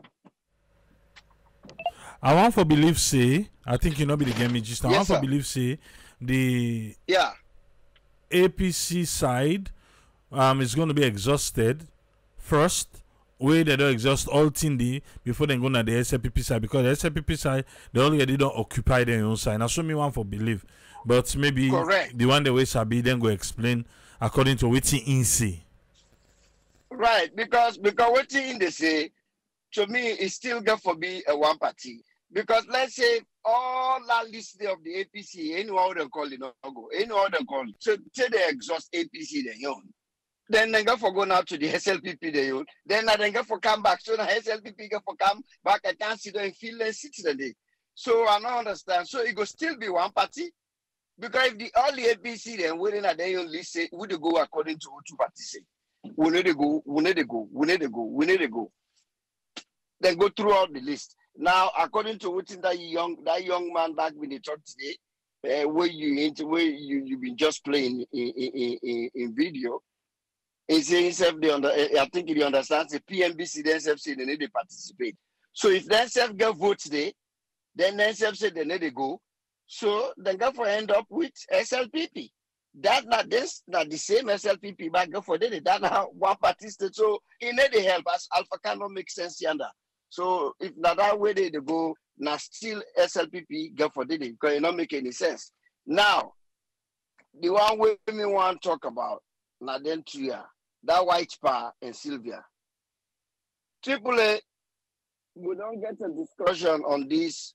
I want for believe say I think you know be the game just now. Yes, I want for believe say the APC side is gonna be exhausted first. Way they don't exhaust all Tindi before they go to the SLPP side because the SLPP side they already don't occupy their own side. Now show me one for believe. But maybe the one the way Sabi then go explain according to what he say. Right, because what he in they say to me is still going to be a one party. Because let's say all that list of the APC, anyone they call it not go, anyone they call it. So say they exhaust APC then you know. Then they go for go now to the SLPP they own. Then they go for come back. So the SLPP go for come back. I can't sit and feel and sit today. So I don't understand. So it will still be one party because if the only APC then within a day only say would they go according to what two parties say. We need to go. Then go through all the list. Now according to what that young man back when they talk today, where you've been just playing in video. He say himself, I think he understands the PNBC, the NSF say they need to participate. So if the NSF get votes there, then the NSF say they need to go. So then go for end up with SLPP. That not this, not the same SLPP back go for there. That not one party state. So he need to help us. Alpha cannot make sense yonder. So if not that way they go, now still SLPP go for there because it not make any sense. Now, the one way we want to talk about, now then Tria, that white power and Sylvia. AAA, we don't get a discussion on this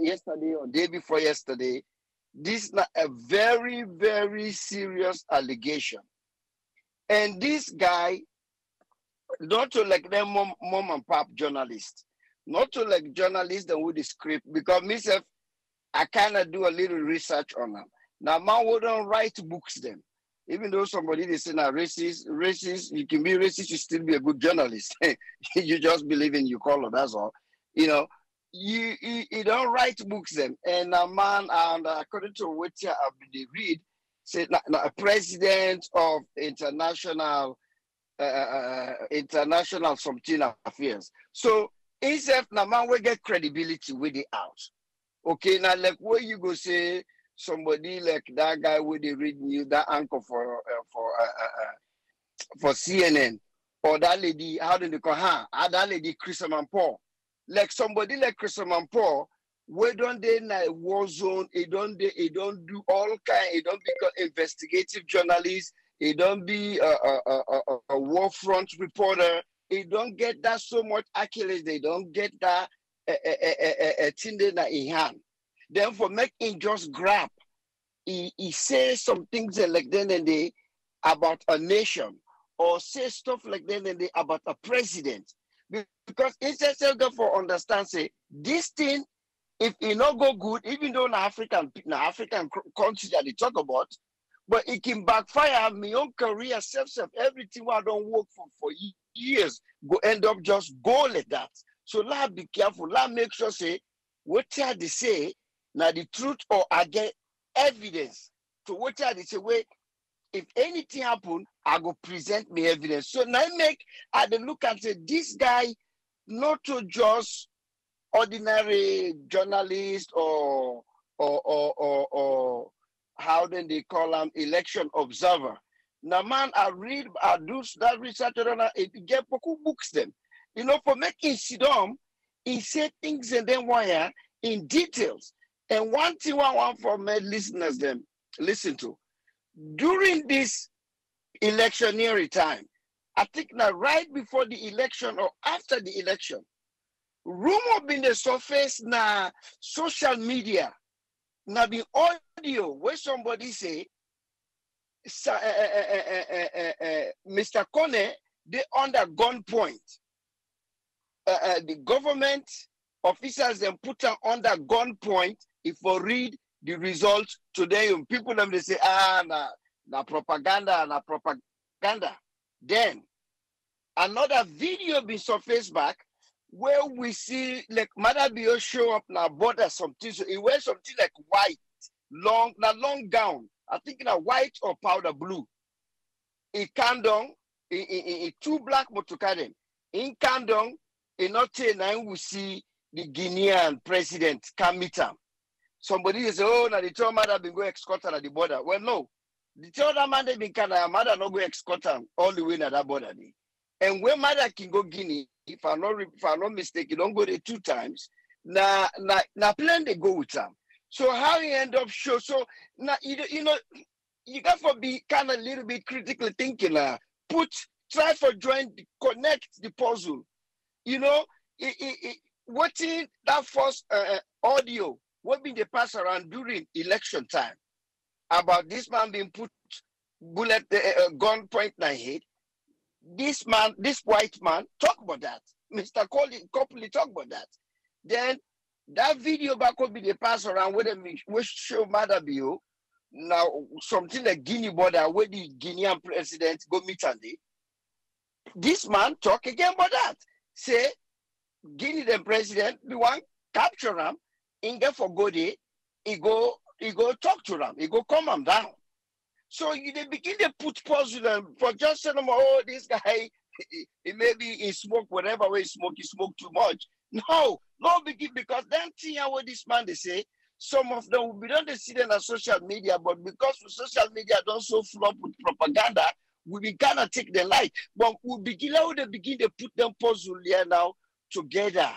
yesterday or day before yesterday. This is a very, very serious allegation. And this guy, not to like them mom and pop journalists, not to like journalists and with the script, because myself, I kind of do a little research on them. Now, man wouldn't write books then. Even though somebody they say now racist, you can be racist, you still be a good journalist. You just believe in your color, that's all. You know, you don't write books then. And a man, and according to what I read, said a president of international something affairs. So instead, now man will get credibility with the out. Okay, now like where you go say. Somebody like that guy with the read news, that anchor for CNN, or that lady, how do they call her? That lady, Christopher Paul. Like somebody like Christopher Paul, where don't they in a war zone? It don't do all kind. It don't be investigative journalist. It don't be a war front reporter. It don't get that so much accolades. They don't get that thing that in hand. Then for making just grab, he says some things like then and they about a nation, or say stuff like then and they about a president. Because ECSL therefore understand say this thing, if it not go good, even though African countries that they talk about, but it can backfire my own career, self, everything I don't work for years go end up just go like that. So la be careful, la make sure say what they say. Now the truth or I get evidence. So what I did say, wait, if anything happened, I go present me evidence. So now I then look and say, this guy, not to just ordinary journalist or how then they call him election observer. Now man, I do that research and I get books them. You know, for making Sidom, he said things and then wire in details. And one thing I want for my listeners them listen to during this electionary time, I think now right before the election or after the election, rumor been the surface na social media, na be audio where somebody say, Mr. Kone, they under gunpoint. The government officers then put them under gunpoint. If we read the results today, people them they say, na propaganda. Then another video be surfaced back where we see like Madam Bio show up na border something. So he wears something like white, long gown. I think in a white or powder blue. In Kandong, in two black motokaden. In Kandong, in Ottawa, we see the Guinean president come meet him. Somebody say, oh, now the two mother been go escort her at the border. Well, no. The two other man they been kind of mother not go escort her all the way to that border. And when mother can go Guinea, if I'm not mistaken, don't go there two times. Now plan they go with them. So how he end up show? So now you know you got to be kind of a little bit critically thinking. Try for join, connect the puzzle. You know it what in that first audio, what been the pass around during election time about this man being put gun point in his head. This man, this white man, talk about that. Mr. Copley talk about that. Then that video back will be the pass around with them which show Madam Bideaux. Now something like Guinea border where the Guinean president go meet and this man talk again about that. Say Guinea the president, the one capture him. Inga for Gode, he go talk to them. He go calm them down. So they begin to put pause to them for just saying, oh, this guy, he maybe he smoke whatever way he smoke too much. No, no begin, because then thing what this man they say, some of them will be done to see them on social media, but because social media don't so flop with propaganda, we be gonna take the light. But we begin how they begin to put them puzzle here now together.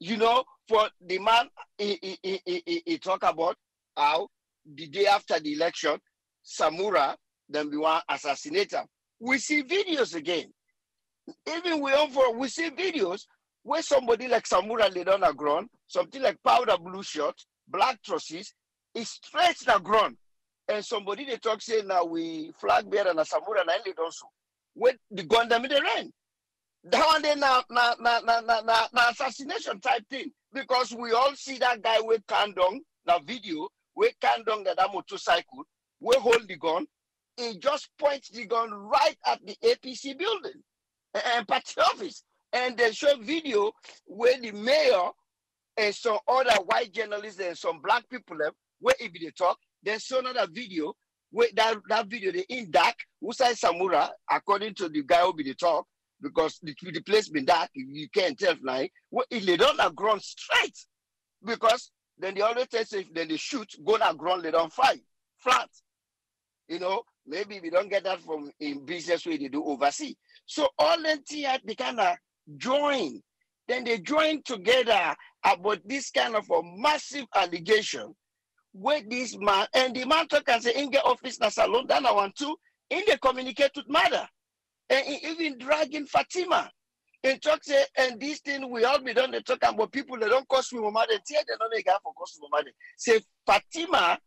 You know, for the man he talk about how the day after the election, Samura, then we want assassinator. We see videos again. Even we see videos where somebody like Samura laid on the ground, something like powder blue shirt, black trousers, is stretched on the ground. And somebody they talk say now we flag bearer and a Samura and I laid also. When the gun them in the rain. That one day now assassination type thing. Because we all see that guy with Kandong, the video, with Kandong that motorcycle, we hold the gun, he just points the gun right at the APC building and party office. And they show video where the mayor and some other white journalists and some black people where if they talk, they show another video where that video they in dark, who said Samura, according to the guy who be the talk, because the place been dark, you can't tell now. Well, if they don't have ground straight, because then they always tell if they shoot, go to ground, they don't fight flat. You know, maybe we don't get that from in business way they do overseas. So all they kind of join. Then they join together about this kind of a massive allegation with this man. And the man talk and say, in the office, that's alone, that I want to. In the communicate with mother. And even dragging Fatima. And talk say, and this thing we all be done, they talk about people that don't cost me mother. They don't make up for cost me mother. Say, Fatima,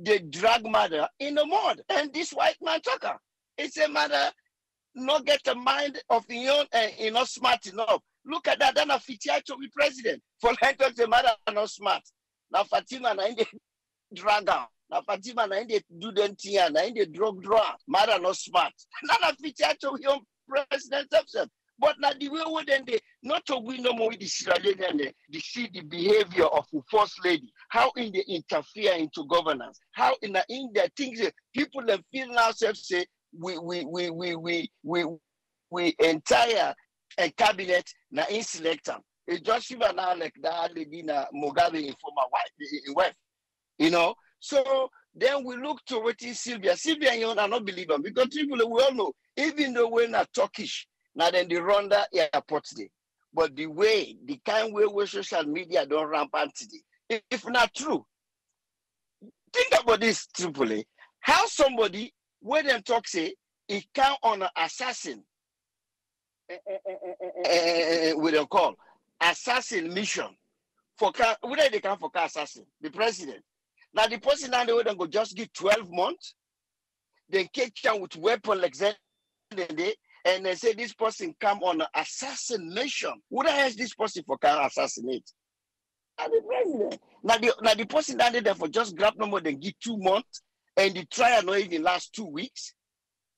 they drag mother in the mud. And this white man talker, it's a mother not get a mind of his own and he not smart enough. Look at that, then a Fitiacho with president. For like the mother not smart. Now Fatima and they drag out. Now Fatima and they do them thing and they drug draw. Mother not smart. Now Fitiacho with your president himself. But now the way would then they not to win no more with the Sierra Leone, they see the behavior of the first lady, how in they interfere into governance, how in the India things people that feel now say we entire cabinet na in select them. It's just even now like that lady na Mugabe in former wife. You know? So then we look to what is Sylvia. Sylvia and you are not believing because people we all know, even though we're not Turkish. Now then, the Rwanda airport today. But the way, the kind way where social media don't rampant today, if not true, think about this triply. How somebody, when they talk, say, it count on an assassin, with a call, assassin mission, for whether they come for assassin, the president. Now, the person now, they would go just give 12 months, then catch them with weapon like that, and they say this person come on an assassination. Who the hell is this person for can assassinate? And the president. Now the person that did that for just grab no more than give 2 months, and the trial not even last 2 weeks.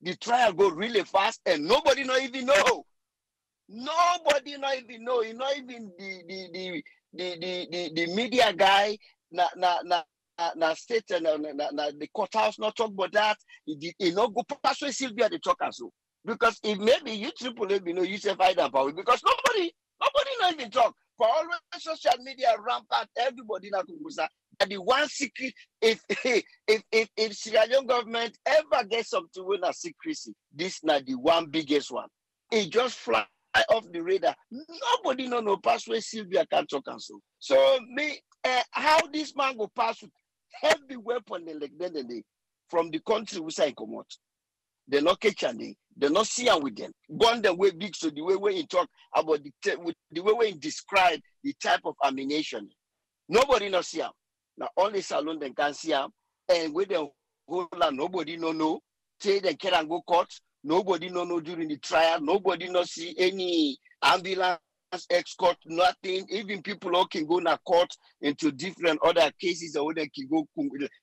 The trial go really fast, and nobody not even know. Nobody not even know. Not even the media guy. State and the courthouse not talk about that. He not go pass with Sylvia the talk as well. Because if maybe you triple A, you know, you say fight about it. Because nobody not even talk. For all social media rampant, everybody now Kukusa. And the one secret, if Sierra Leone government ever gets something with a secrecy, this is not the one biggest one. It just fly off the radar. Nobody know no passway Sylvia can talk and so. So me, how this man go pass with heavy weapon like then from the country we say come out. They not catch and they not see her with them. Gone the way big, so the way we talk about the way we describe the type of ammunition. Nobody not see them. Now only Salon they can see them, and with them hold and nobody no know. Say they can go court. Nobody no know during the trial. Nobody not see any ambulance escort. Nothing. Even people who can go na court into different other cases or they can go.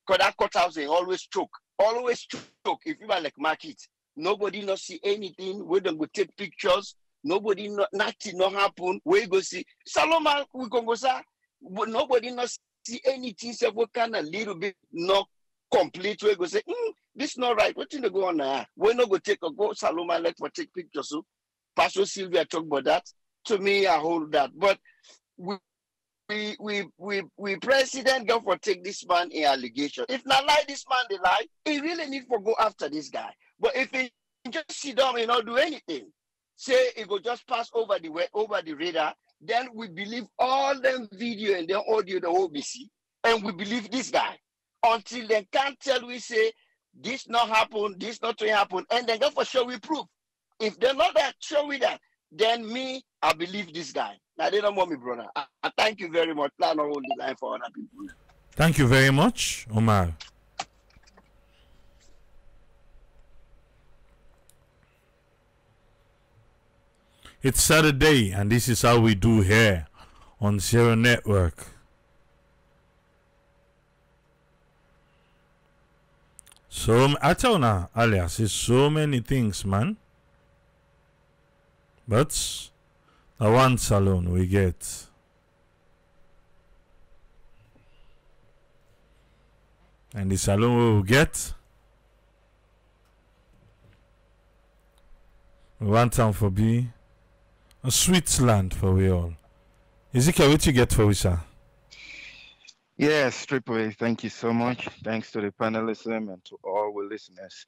Cause that courthouse they always choke. Always talk if you are like market. Nobody not see anything. We don't go take pictures. Nobody not nothing not happen. We go see Solomon we can go sir. Nobody not see anything say what kind of little bit not complete we go say this not right. What thing they go on now? We not go take a go Saloma let for take pictures. So Pastor Sylvia talk about that. To me, I hold that. But we president go for take this man in allegation. If not lie, this man they lie. He really need for go after this guy. But if he just sit down and not do anything, say it will just pass over the way over the radar. Then we believe all them video and their audio, the OBC, and we believe this guy until they can't tell we say this not happen, this not to happen, and then go for sure we prove. If they're not that sure with that, then me, I believe this guy. Now they don't want me, brother. I thank you very much. Plan on the line for other people. Thank you very much, Omar. It's Saturday, and this is how we do here on Sierra Network. So I tell now, alias, it's so many things, man. But the one salon we get. And the salon we get. We want time for B. A Switzerland for we all. Ezekiel, what you get for we, sir? Yes, Triple A, thank you so much. Thanks to the panelism and to all the listeners.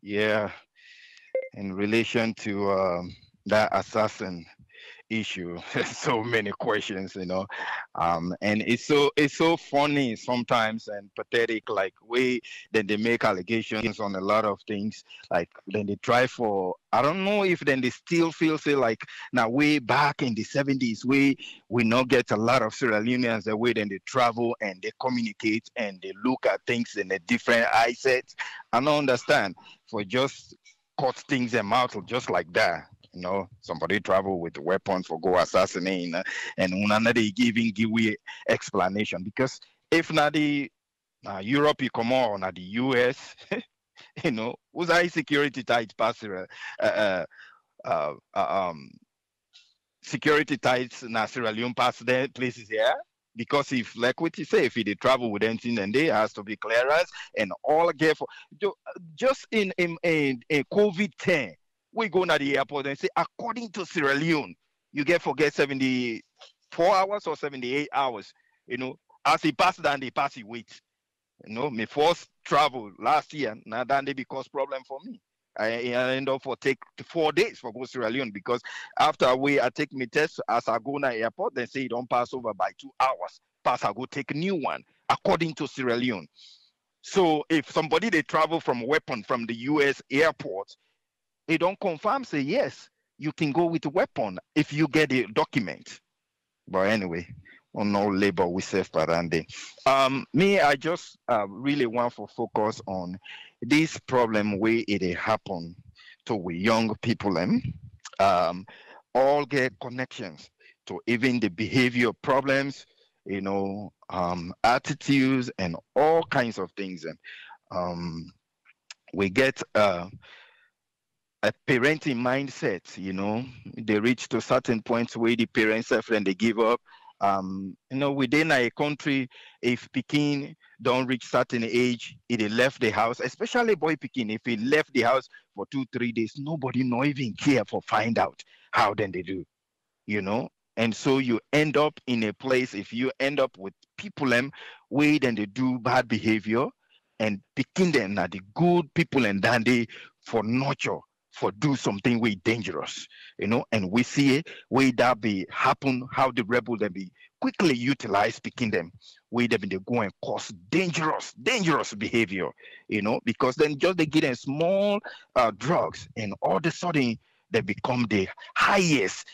Yeah, in relation to that assassin issue, so many questions, you know. And it's so funny sometimes and pathetic, like way that they make allegations on a lot of things, like then they try for I don't know if then they still feel say like now way back in the 70s we not get a lot of Sierra Leoneans the way then they travel and they communicate and they look at things in a different eye set. I don't understand for just cut things them out just like that. You know, somebody travel with weapons for go assassinate, and they giving giveaway explanation because if not the Europe, you come on, not the US, you know, who's high security tight passer, security tights in Sierra Leone pass their places here. Yeah? Because if, like what you say, if they travel with anything, then they has to be clearance and all careful. Just in COVID-10. We go to the airport and say, according to Sierra Leone, you get forget 74 hours or 78 hours. You know, as he passed down, they pass he waits. You know, my first travel last year, now then they because problem for me. I end up for take 4 days for go to Sierra Leone because after I take my test as I go to the airport, they say it don't pass over by 2 hours. Pass I go take new one according to Sierra Leone. So if somebody they travel from weapon from the US airport. They don't confirm, say, yes, you can go with a weapon if you get a document. But anyway, on no labor, we serve Parande. Me, I just really want to focus on this problem where it happened to we young people. All get connections to even the behavior problems, you know, attitudes and all kinds of things. We get... a parenting mindset, you know, they reach to certain points where the parents are and they give up. You know, within a country, if Pekin don't reach certain age, it left the house, especially boy Pekin, if he left the house for 2-3 days, nobody not even care for find out how then they do, you know. And so you end up in a place, if you end up with people way then they do bad behavior and Pekin then are the good people and then they for nurture. For do something way dangerous, you know, and we see it way that be happen, how the rebel then be quickly utilize picking them, way they go and cause dangerous behavior, you know, because then just they get in small drugs and all of a sudden they become the highest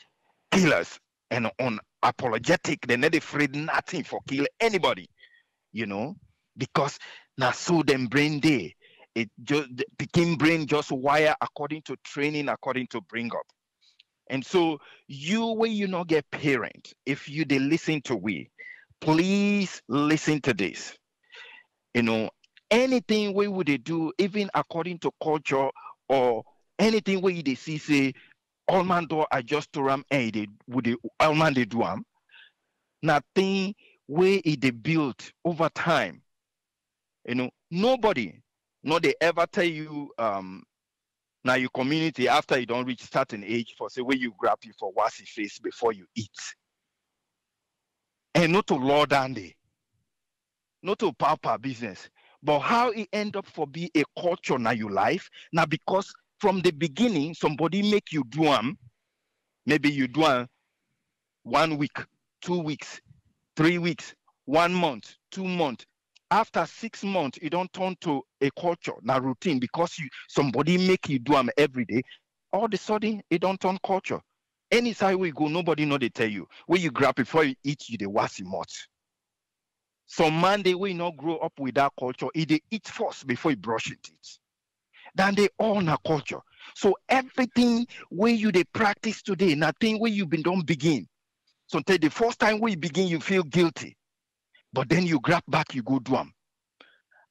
killers and unapologetic. They're not afraid nothing for kill anybody, you know, because now so them brain day. It just the Peking brain just wire according to training, according to bring up. And so you when you not get parent, if you they listen to we, please listen to this. You know, anything we would they do, even according to culture or anything we they see say all man do adjust to ram and they would they all man they do am. Nothing where it is built over time. You know, nobody, not they ever tell you, now your community, after you don't reach certain age, for say where you grab you for wash your face before you eat. And not to Lord Andy, not to Paupa business, but how it end up for be a culture now your life. Now, because from the beginning, somebody make you do them, maybe you do them 1 week, 2 weeks, 3 weeks, 1 month, 2 months. After 6 months, you don't turn to a culture, now routine, because you somebody make you do them every day. All of a sudden, it don't turn culture. Any side we go, nobody know they tell you. Where you grab before you eat, you they wash your mouth. Some man they will not grow up with that culture. If they eat first before you brush your teeth. Then they own a culture. So everything where you they practice today, nothing where you don't begin. So until the first time where you begin, you feel guilty. But then you grab back, you go do them.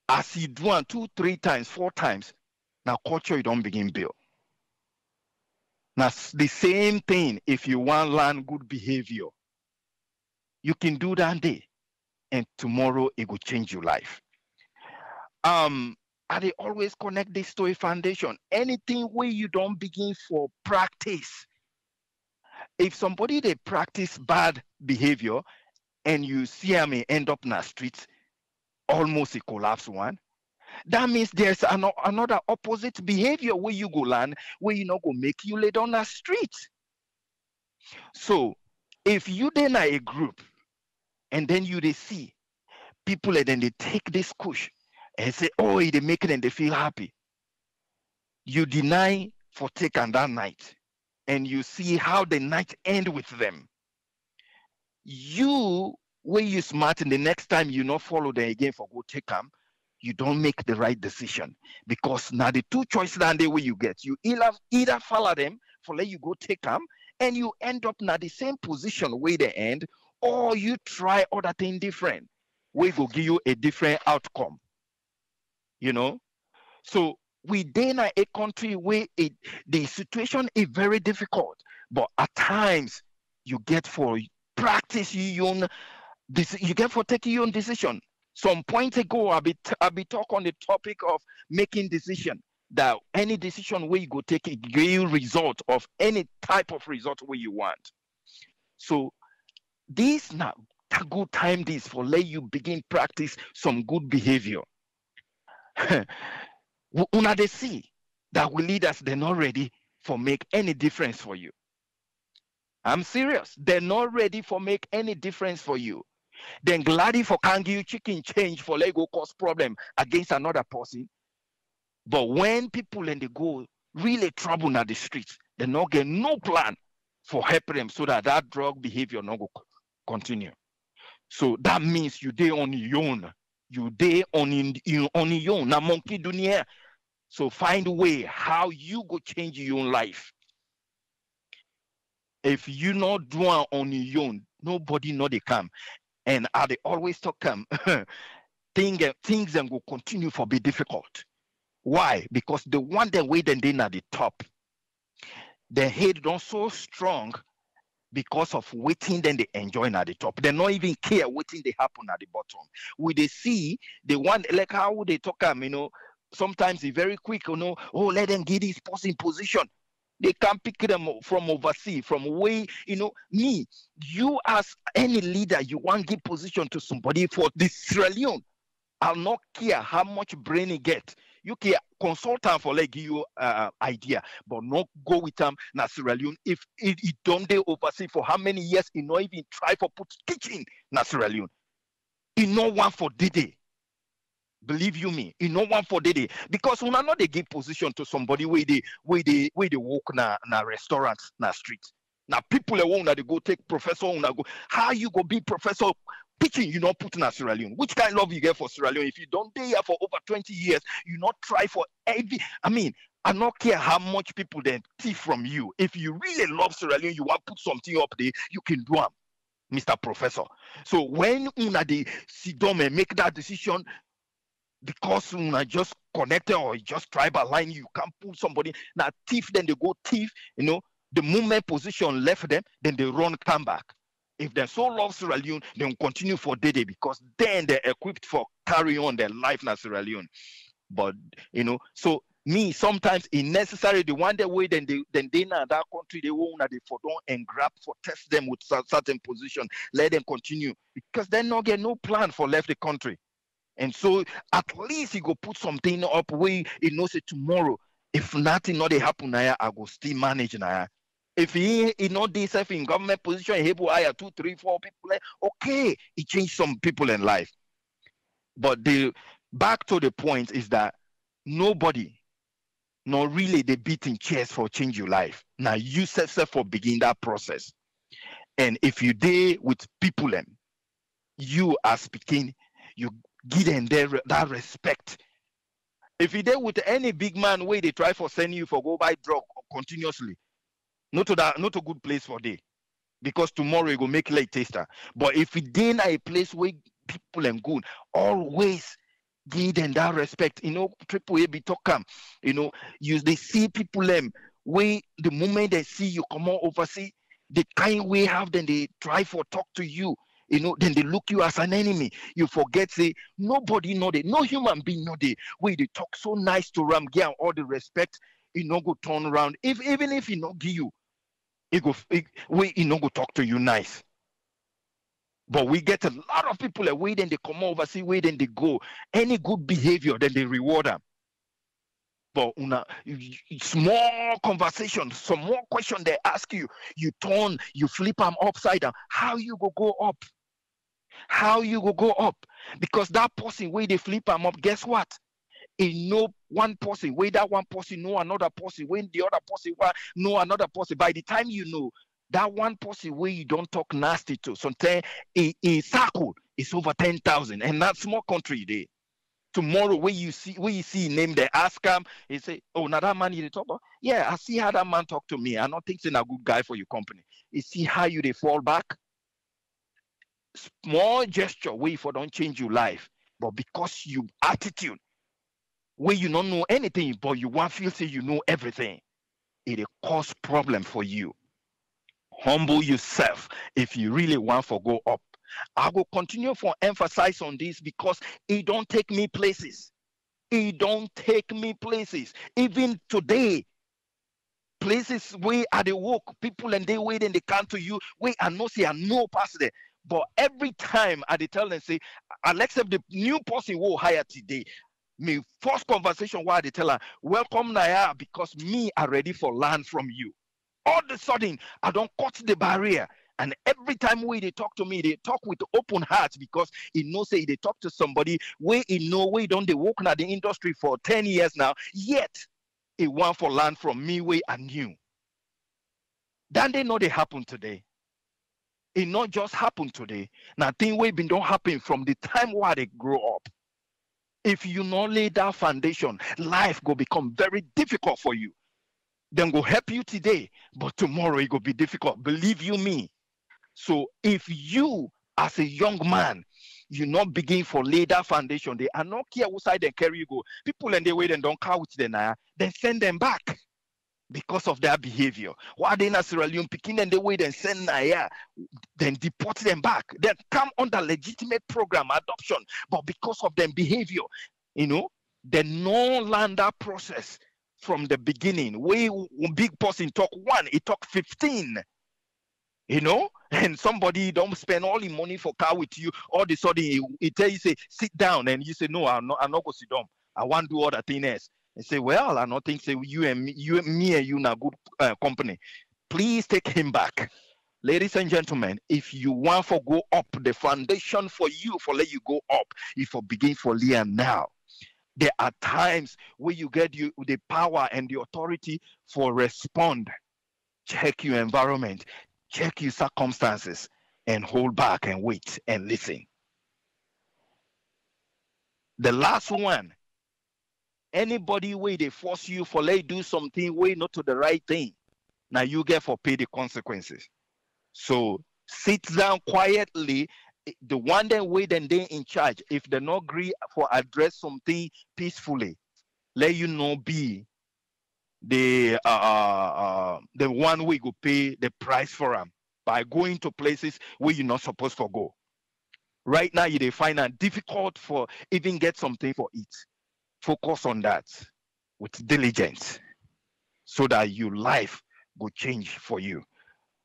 As you do them 2, 3 times, 4 times, now culture you don't begin build. Now, the same thing, if you want to learn good behavior, you can do that day, and tomorrow it will change your life. I always connect this to a foundation. Anything where you don't begin for practice. If somebody, they practice bad behavior, and you see them end up in the streets, almost a collapse one, that means there's another opposite behavior where you go learn, where you not go make you lay down the street. So if you then are a group and then you they see people and then they take this kush and say, oh, they make it and they feel happy. You deny for taking that night and you see how the night end with them. You, when you smart and the next time you not follow them again for go take them, you don't make the right decision because now the 2 choices that the way you get, you either follow them for let you go take them and you end up now the same position where they end, or you try other thing different, which will give you a different outcome. You know, so we then are a country where the situation is very difficult, but at times you get for practice your own, you get for taking your own decision. Some point ago, I be talk on the topic of making decision, that any decision where you go take a real result of any type of result where you want. So this now, a good time this for let you begin practice some good behavior. Una they see that we leaders, they're not ready for make any difference for you. I'm serious. They're not ready for make any difference for you. Then glad for can give you chicken change for let go cause problem against another person. But when people and they go really trouble at the streets, they not get no plan for helping them so that that drug behavior not go continue. So that means you day on your own. You day on your own. Now monkey dunia. So find a way how you go change your own life. If you not do on your own, nobody know they come. And are they always to come? Things them will continue for be difficult. Why? Because the one that wait and then at the top, their head don't so strong because of waiting. Then they enjoying at the top. They not even care waiting they happen at the bottom. We they see the one like how they talk. You know, sometimes they very quick. You know, oh, let them get this person position. They can pick them from overseas, from way, you know, me, you as any leader, you want to give position to somebody for this Sierra Leone. I'll not care how much brain he get. You can consult them for like give you idea, but not go with them na Sierra Leone. If it don't they oversee for how many years, he not even try for put teaching na Sierra Leone. He not one for Dede. Believe you me, you know one for the day. Because when I know they give position to somebody where they walk na restaurants, na street. Now people are one that they go take professor on go. How you go be professor teaching, you not put na Sierra Leone. Which kind of love you get for Sierra Leone? If you don't be here for over 20 years, you not try for every I don't care how much people then thief from you. If you really love Sierra Leone, you want to put something up there, you can do them, Mr. Professor. So when they sit down and make that decision. Because when I just connected or just tribal line, you can't pull somebody. Now thief, then they go thief. You know, the movement position left them, then they run, come back. If they so love Sierra Leone, they will continue for Dede because then they're equipped for carry on their life in Sierra Leone. But, you know, so me, sometimes it's necessary the one day way then they now that country, they won't they for don't and grab for test them with certain position, let them continue because they not get no plan for left the country. And so at least you go put something up where it knows it tomorrow. If nothing not happen, I go still manage. If he not this in government position, he will hire 2, 3, 4 people. Okay, it changed some people in life. But the back to the point is that nobody, nor really the beating chairs for change your life. Now you self for begin that process. And if you deal with people, and you are speaking, you give them that respect. If you deal with any big man way they try for sending you for go buy drug continuously, not a good place for day, because tomorrow you go make late taster. But if you then a place where people and good always give them that respect, you know, AAA be talk am, you know, they see people them way the moment they see you come on overseas, the kind way have then they try for talk to you, you know, then they look you as an enemy. You forget, say, nobody know they, no human being know they, way they talk so nice to Ram, give them all the respect, you know, go turn around. If even if he not give you, he no go talk to you nice. But we get a lot of people away, then they come over, see where then they go. Any good behavior, then they reward them. But una small conversation, some more question they ask you, you turn, you flip them upside down. How you go up? How you go up? Because that person way they flip them up, guess what? He know one person, whether that one person know another person, when the other person know another person. By the time you know, that one person where you don't talk nasty to, sometimes a circle is over 10,000, and that small country there. Tomorrow, where you see name, they ask him, he say, oh, now that man you talk about? Yeah, I see how that man talk to me. I don't think he's a good guy for your company. You see how you they fall back? Small gesture, way for don't change your life, but because your attitude, where you don't know anything, but you want feel say you know everything, it'll cause problem for you. Humble yourself if you really want to go up. I will continue for emphasize on this because it don't take me places. It don't take me places. Even today, places where are they walk, people and they wait and they come to you, wait and no see and no pass there. But every time I tell them say, I'll accept the new person who hire today. My first conversation while they tell her, welcome Naya, because me are ready for learn from you. All of a sudden, I don't cut the barrier. And every time when they talk to me, they talk with open hearts because it knows say they talk to somebody where in no way don't they work in the industry for 10 years now, yet it want for learn from me way I knew. Then they know they happen today. It not just happened today. Nothing way been don't happen from the time where they grow up. If you not lay that foundation, life go become very difficult for you. Then go help you today, but tomorrow it go be difficult. Believe you me. So if you, as a young man, you not begin for lay that foundation, they are not care which side they carry you go. People and they wait and don't count them now. Then send them back because of their behavior. Why they not Sierra Leone picking and they wait and send Naya, then deport them back. Then come under legitimate program adoption, but because of their behavior, you know, they no learn that process from the beginning. Way big person talk 1, it talk 15, you know, and somebody don't spend all the money for car with you. All of a sudden, he tell you say sit down, and you say no, I'm not go sit down. I want to do other thing else. And say, well, I don't think say you and me in a good company. Please take him back. Ladies and gentlemen, if you want to go up, the foundation for you for let you go up, if you begin for Leah now. There are times where you get the power and the authority for respond. Check your environment, check your circumstances, and hold back and wait and listen. The last one. Anybody way they force you for let do something way not to the right thing, now you get for pay the consequences. So sit down quietly. The one that way then they in charge, if they not agree for address something peacefully, let you not be the one way go pay the price for them. by going to places where you're not supposed to go. Right now, you find it difficult for even get something for it. Focus on that with diligence so that your life will change for you.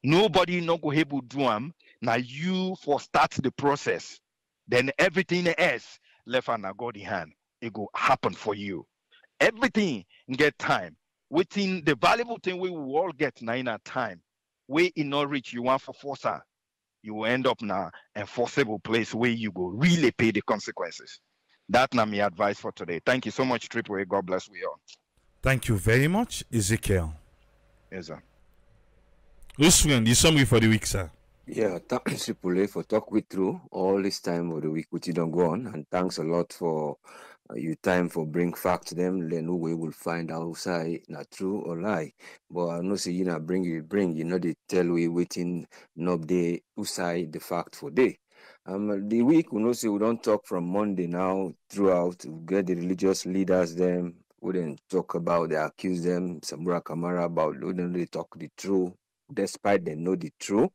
Nobody not go able to do them. Now you for start the process. Then everything else left and God in hand. It go happen for you. Everything get time. Within the valuable thing we will all get now in our time. Where in not reach you want for forcer. You will end up now a forcible place where you go really pay the consequences. That's my advice for today. Thank you so much, Triple A. God bless we all. Thank you very much, Ezekiel. Yes, sir. Usman, you summary for the week, sir. Yeah, thanks, Triple A, for talk with through all this time of the week, which you don't go on. And thanks a lot for your time for bring facts to them. Then we will find out say not true or lie. But I know say you know bring. You know they tell we waiting not day who say the fact for day. The week we know say we don't talk from Monday now throughout. We get the religious leaders them. We didn't talk about they accuse them Samura Kamara about. We don't really talk the truth, despite they know the truth.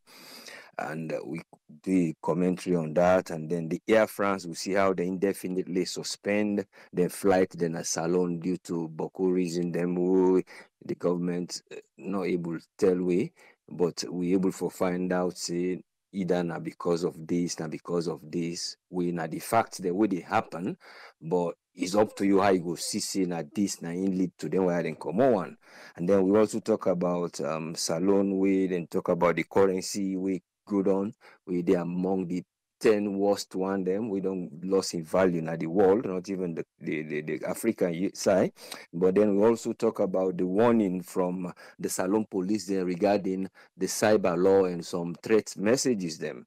And we the commentary on that, and then the Air France will see how they indefinitely suspend their flight then a salon due to Boko reason them who the government not able to tell way, but we able to find out say either now because of this, now because of this, we now the facts the way they happen, but it's up to you how you go see na this na in lead to them where they come on. And then we also talk about salon way, then talk about the currency way. Good on we they among the 10 worst one them we don't lost in value now the world, not even the African side. But then we also talk about the warning from the Salon police there regarding the cyber law and some threat messages them.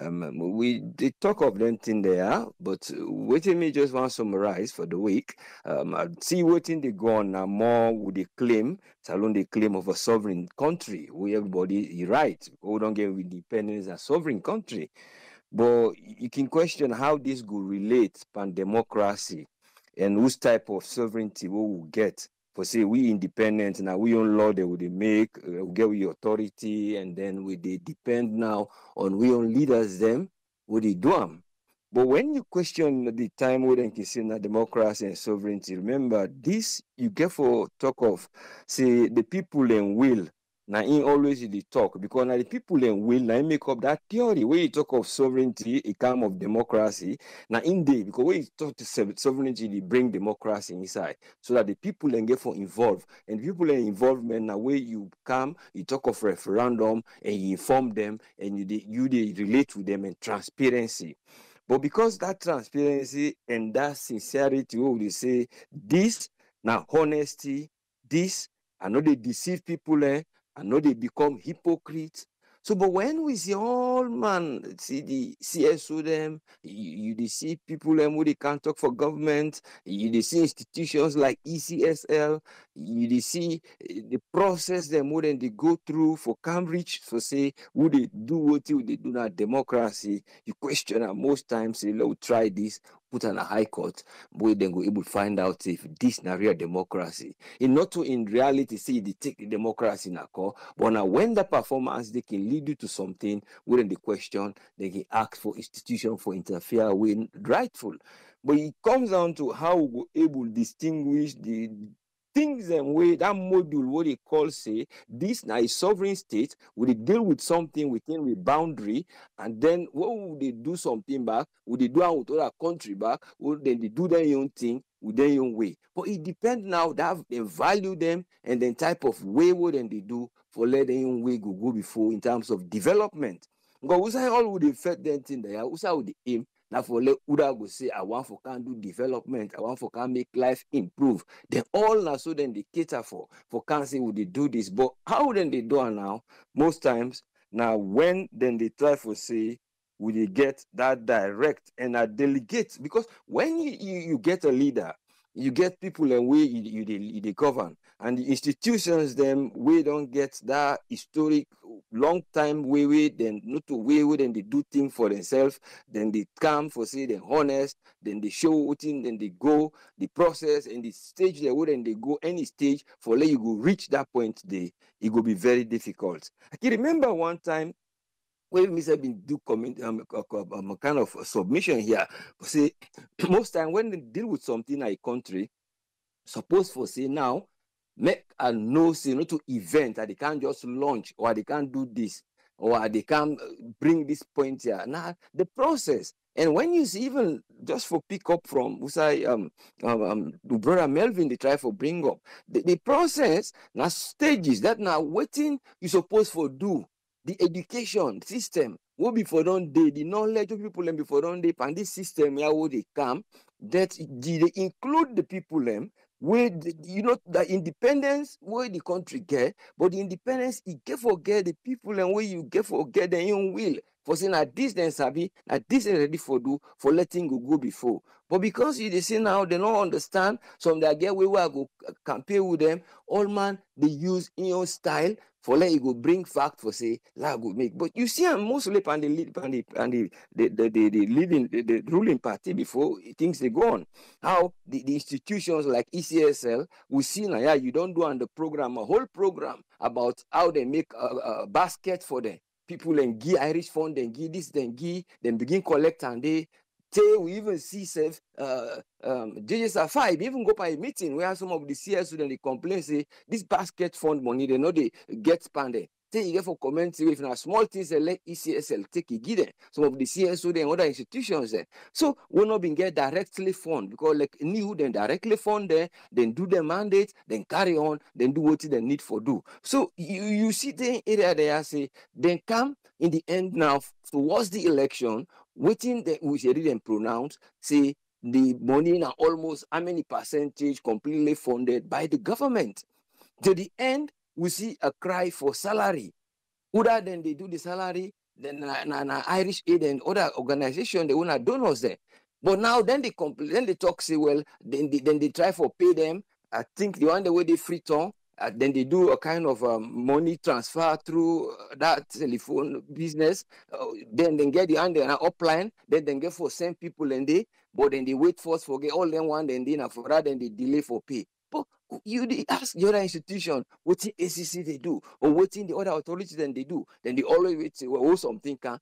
We did talk of them thing there, but waiting me just want to summarize for the week. I see waiting they go on now more with the claim, Salon the claim of a sovereign country where everybody is right. We don't get independence as a sovereign country. But you can question how this could relate pan democracy and whose type of sovereignty we will get. For say we independent now, we own law they would make, we get with authority, and then we they depend now on we own leaders them, what they do them. But when you question the time when you say that democracy and sovereignty, remember this you get for talk of say the people and will. Now, in always the talk, because now the people and will now make up that theory. When you talk of sovereignty, it comes of democracy. Now, in day, because when you talk to sovereignty, they bring democracy inside, so that the people and get for involved. And people and involvement, now where you come, you talk of referendum, and you inform them, and you relate with them and transparency. But because that transparency and that sincerity, we say this now honesty, this I know they deceive people. I know they become hypocrites. So, but when we see all man, see the CSO them, you see people them who they can't talk for government, you see institutions like ECSL, you see the process them who then they go through for Cambridge, for say, would they do what they do not democracy? You question at most times, say, let's try this. Put on a high court, we then go able to find out if this na real democracy. In not to in reality see the take democracy na call, but now when the performance they can lead you to something, within the question they can ask for institution for interfere when rightful. But it comes down to how we able to distinguish the things and way that module what they call say this now is sovereign state. Would they deal with something within the boundary, and then what would they do something back? Would they do out with other country back? Would then they do their own thing with their own way? But it depends now that they value them and then type of way what then they do for let their own way go before in terms of development. Because all would affect them thing there. Usa would aim. Now for let Uda go say, I want for can do development, I want for can make life improve. Then all now so then they cater for can say would they do this. But how then they do it now? Most times now when then they try for say would they get that direct and a delegate, because when you get a leader, you get people and way you govern, and the institutions them we don't get that historic long time way then not to way then they do things for themselves, then they come for say they're honest, then they show what thing, then they go the process and the stage they would and they go any stage for let you go reach that point. They it will be very difficult. I can remember one time We've been do kind of submission here. See, most time when they deal with something like a country, suppose for say now, make a no say no to event that they can't just launch or they can't do this or they can't bring this point here. Now the process. And when you see, even just for pick up from brother Melvin, they try for bring up the process. Now stages that now waiting you supposed for do the education system will be for don't day the knowledge of people and before don't day and this system where will they come that they include the people them with you know the independence where the country get but the independence you get forget the people and where you get forget their own will. For saying that this then sabi, that this is ready for do for letting you go before. But because you they say now they don't understand, some they get where I go campaign with them. All man they use in your style for let you go bring fact for say la go make. But you see, I'm mostly and the lead and the leading the ruling party before things they go on. How the institutions like ECSL we see now yeah, you don't do on the program a whole program about how they make a basket for them. People and give Irish fund, then give this, then give, then begin collect, and they we even see self judges are five. They even go by a meeting where some of the CS students they complain say this basket fund money they know they get spent. Say you get for comments if now small things they let ECSL take it give them. Some of the CS students and other institutions then. So we not been get directly fund because like new then directly fund them, then do their mandate, then carry on, then do what they need for do. So you see the area there say then come in the end now towards the election, waiting that we should read and pronounce say the money now almost how many percentage completely funded by the government. To the end. We see a cry for salary. Other than they do the salary, then Irish aid and other organization, they want to donors there. But now then they complain, then they talk, say, well, then they try for pay them. I think the one the way they free ton, then they do a kind of money transfer through that telephone business. Then they get the under an upline, then they get for same people and they, but then they wait for us, forget all them one, then they for that, then they delay for pay. But you ask the other institution what the ACC they do or what in the other authorities then they do, then they always wait say, well, oh, something can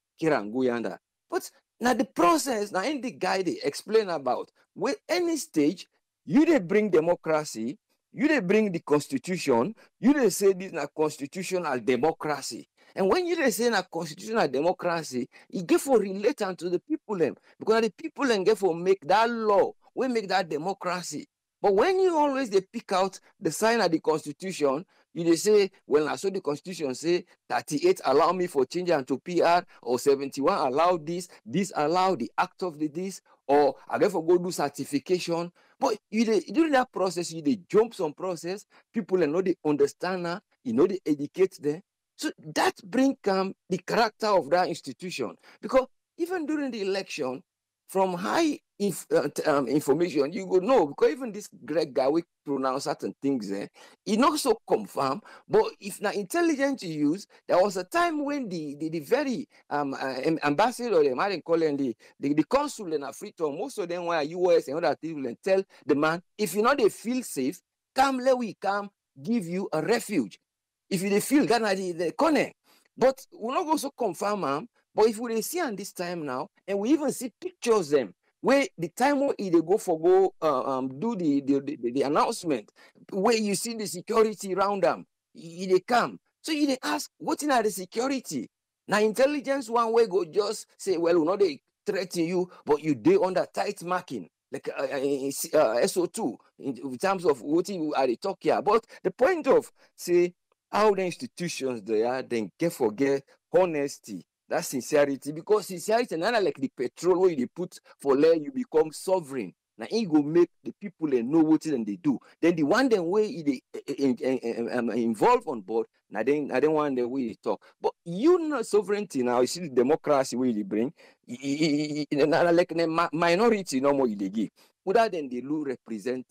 go yonder. But now the process, now in the guy they explain about with any stage, you they bring democracy, you they bring the constitution, you they say this na constitutional democracy. And when you say na constitutional democracy, it get for relating to the people them because the people and get for make that law, we make that democracy. But when you always they pick out the sign of the Constitution, you they say, well, I saw the Constitution say 38 allow me for change to PR, or 71 allow this allow the act of the this, or I therefore go do certification. But you they, during that process, you they jump some process, people and know they understand her, you know they educate them. So that brings the character of that institution. Because even during the election, from high information, you go no, because even this great guy we pronounce certain things there, he not so confirm. But if not intelligent to use, there was a time when the very ambassador, they might call him the consul in Africa, most of them were US and other people, and tell the man, if you know they feel safe, come let we come give you a refuge. If you they feel Ghana the corner, but we not also confirm him. But if we see on this time now, and we even see pictures them, where the time where they go for go do the announcement, where you see the security around them, they come. So they ask, what is the security? Now intelligence one way go just say, well, not they threaten you, but you they under tight marking, like SO2 in terms of what you are they talk here. But the point of say how the institutions they are, then get forget honesty. That's sincerity, because sincerity is not like the petrol where you put for let you become sovereign. Now it go make the people and know what it and they do. Then the one then way they involve on board. Now then I don't want the way they talk. But you know sovereignty now. You see the democracy where they bring. Not like the minority no more they give. Other than they do represent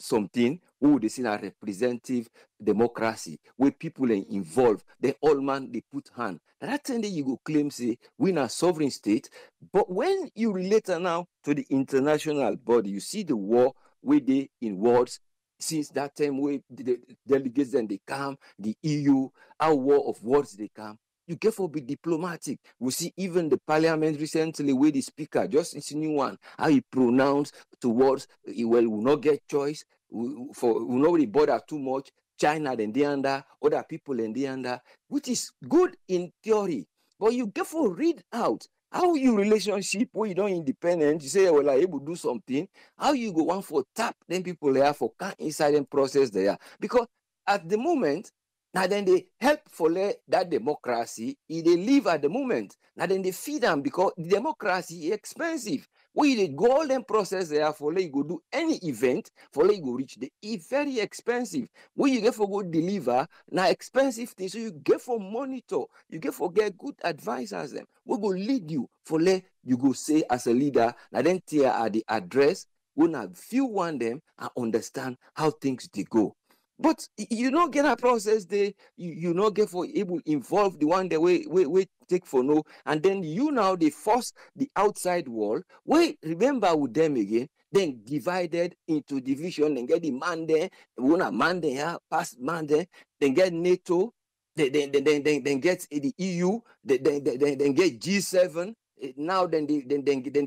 something who they see a representative democracy where people are involved, they all man they put hand. That time you go claim say we are sovereign state, but when you relate now to the international body, you see the war where they in words since that time where the delegates and they come, the EU, our war of words they come. You therefore be diplomatic. We see even the parliament recently with the speaker, just it's new one, how he pronounced towards, well, will not get choice, will nobody bother too much, China and the under, other people and the under, which is good in theory. But you therefore read out how your relationship, when you don't independent, you say, well, I able to do something, how you go one for tap, then people there for can't inside and process there. Because at the moment, now then they help for that democracy, if they live at the moment. Now then they feed them because democracy is expensive. When they go all them process there for you go do any event, for you go reach the it's very expensive. When you get for go deliver, now expensive things, so you get for monitor, you get for get good advice as them. We go lead you for you go say as a leader, now then tear at the address, when I feel one them and understand how things they go. But you don't get a process there, you don't get for able involve the one that we take for no, and then you now they force the outside world. We remember with them again, then divided into division and get the man there, wanna man there, pass man there, then get NATO, then get the EU, then get G7. Now then they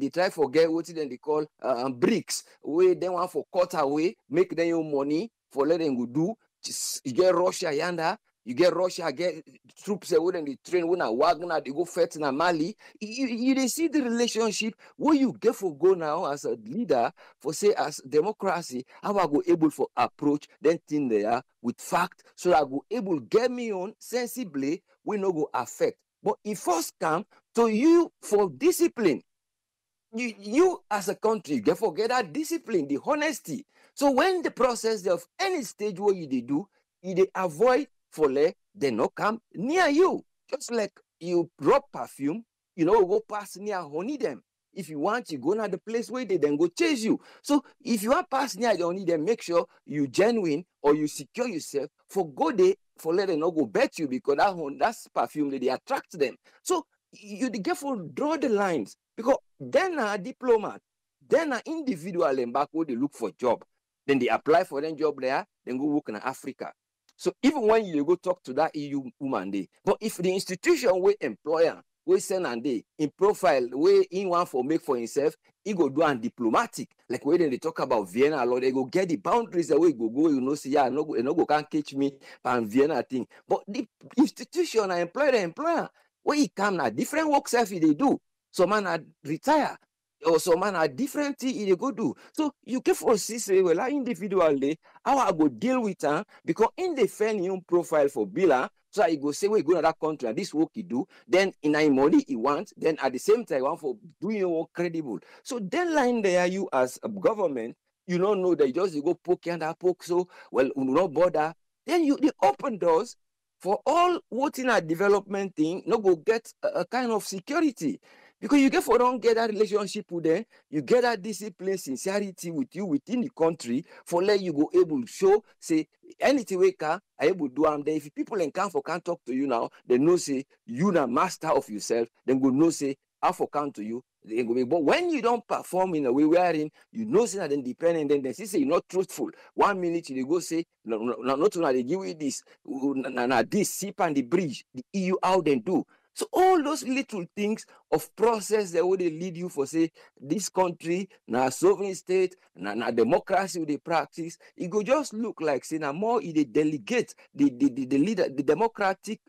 try to forget what then they call BRICS. We then want for cut away, make them your money. For letting you do, you get Russia yanda, you get Russia, get troops away and they train when a Wagner, they go fight in Mali. You see the relationship where you get for go now as a leader for say as democracy, how I go able for approach then thing there with fact, so I go able get me on sensibly, we no go affect. But it first come to you for discipline. You as a country, you get for get that discipline, the honesty. So when the process of any stage where you they do, you they avoid for they not come near you. Just like you rub perfume, you know, go pass near honey them. If you want, you go to the place where they then go chase you. So if you are pass near the honey, then make sure you genuine or you secure yourself for go there for let them not go bet you because that's perfume that they attract them. So you careful draw the lines because then a diplomat, then an individual in back where they look for job. Then they apply for them job there, then go work in Africa. So even when you go talk to that EU woman there, but if the institution where employer, where send and they in profile, where in one for make for himself, he go do and diplomatic. Like when they talk about Vienna, Lord, they go get the boundaries away, go, you know, see, yeah, no go can't catch me and Vienna thing. But the institution and employer, where he come now, different work self they do. So man I retire. Or some man are different thing they go do. So you can foresee say well individually how I go deal with them because in the fair new profile for Billa, so I go say we go to that country and this work he do, then in a money he wants, then at the same time want for doing your work credible. So then line there you as a government, you don't know that you just you go poke and poke, so well you don't bother. Then you they open doors. For all what in a development thing, no go get a kind of security. Because you get for don't get that relationship with them, you get that discipline, sincerity with you within the country, for let you go able to show, say, anything we can, I able to do them. Then if people in camp for can't talk to you now, they know say, you na master of yourself, then go know say, I for count to you. They go, but when you don't perform in a way wherein you know say that independent, then they say you're not truthful. 1 minute you go say, no, not to they give you this, this, sip and the bridge, the EU out and do. So all those little things of process that would lead you for say this country, now sovereign state, now democracy with the practice, it go just look like say now more they delegate the leader, the democratic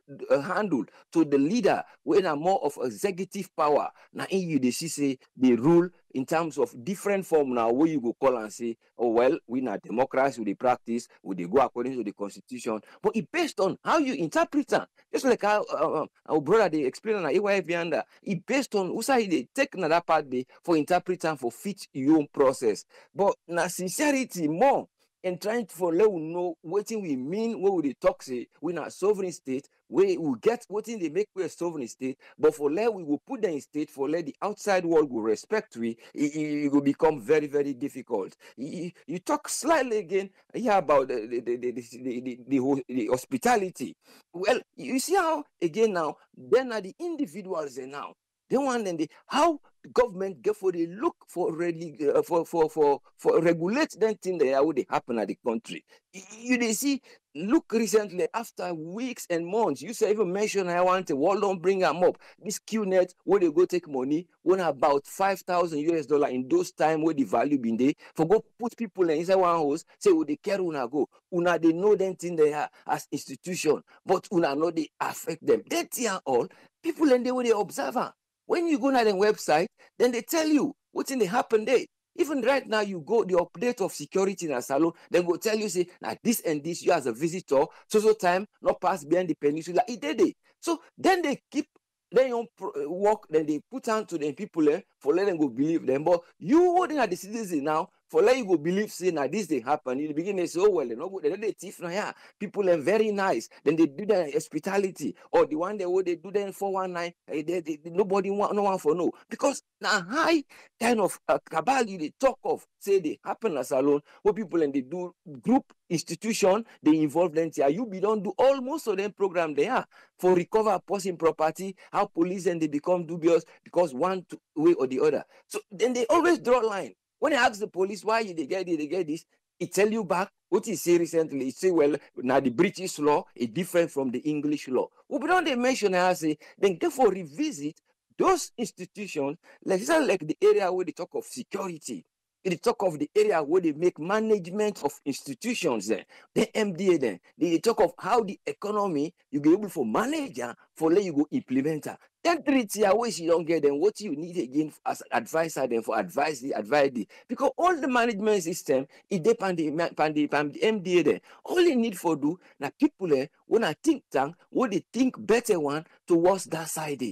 handle to the leader when a more of executive power. Now in you they see say they rule in terms of different form now where you go call and say, oh well, we now democracy with the practice, we they go according to the constitution, but it based on how you interpret that. Just like our brother they explain on AYV under it based on who say they take another part they for interpreting for fit your own process. But now sincerity more and trying to let we know what we mean, what we talk say we not sovereign state. We will get what in they make we a sovereign state, but for let we will put them in state for let the outside world will respect we. It will become very, very difficult. You talk slightly again here about the hospitality. Well, you see how again now, then are the individuals and now they want and they how government they look for regulate that thing that would happen at the country. You see, look recently after weeks and months, you say even mention I want a wall don't bring them up. This QNet where they go take money, when about $5,000 in those time where the value been there, for go put people inside one house, say oh they care una go. Una they know that thing they are as institution, but una know they affect them. That thing are all people and they were the observer. When you go to their website, then they tell you what's in the happen there. Even right now, you go the update of security in a salon, then go tell you, say, now this and this, you as a visitor, so time, not pass behind the peninsula. It did. So then they keep their own work, then they put on to the people for letting go believe them. But you holding at the citizen now, for letting go believe, say, now this thing happen. In the beginning, they say, oh, well, they're not good. Then they thief, now, yeah. People are very nice. Then they do their hospitality. Or the one day where they do their 419, nobody want, no one for no. Because now high kind of cabal you they talk of, say they happen as alone, where people and they do group institution, they involve them here. You don't do almost of them program they are for recover person property, how police and they become dubious because one way or the other. So then they always draw line. When I ask the police why they get it, they get this, it tell you back what he say recently. He say, well, now the British law is different from the English law. Well, but don't they mention, I say, then therefore revisit those institutions, like the area where they talk of security, they talk of the area where they make management of institutions, then the MDA, then they talk of how the economy you be able for manager for let you go implementer. That 3 year ways you don't get them. What you need again as advisor then for advise the advisee, because all the management system it depends on the MDA then. All you need for do now people when I think tank what they think better one towards that side.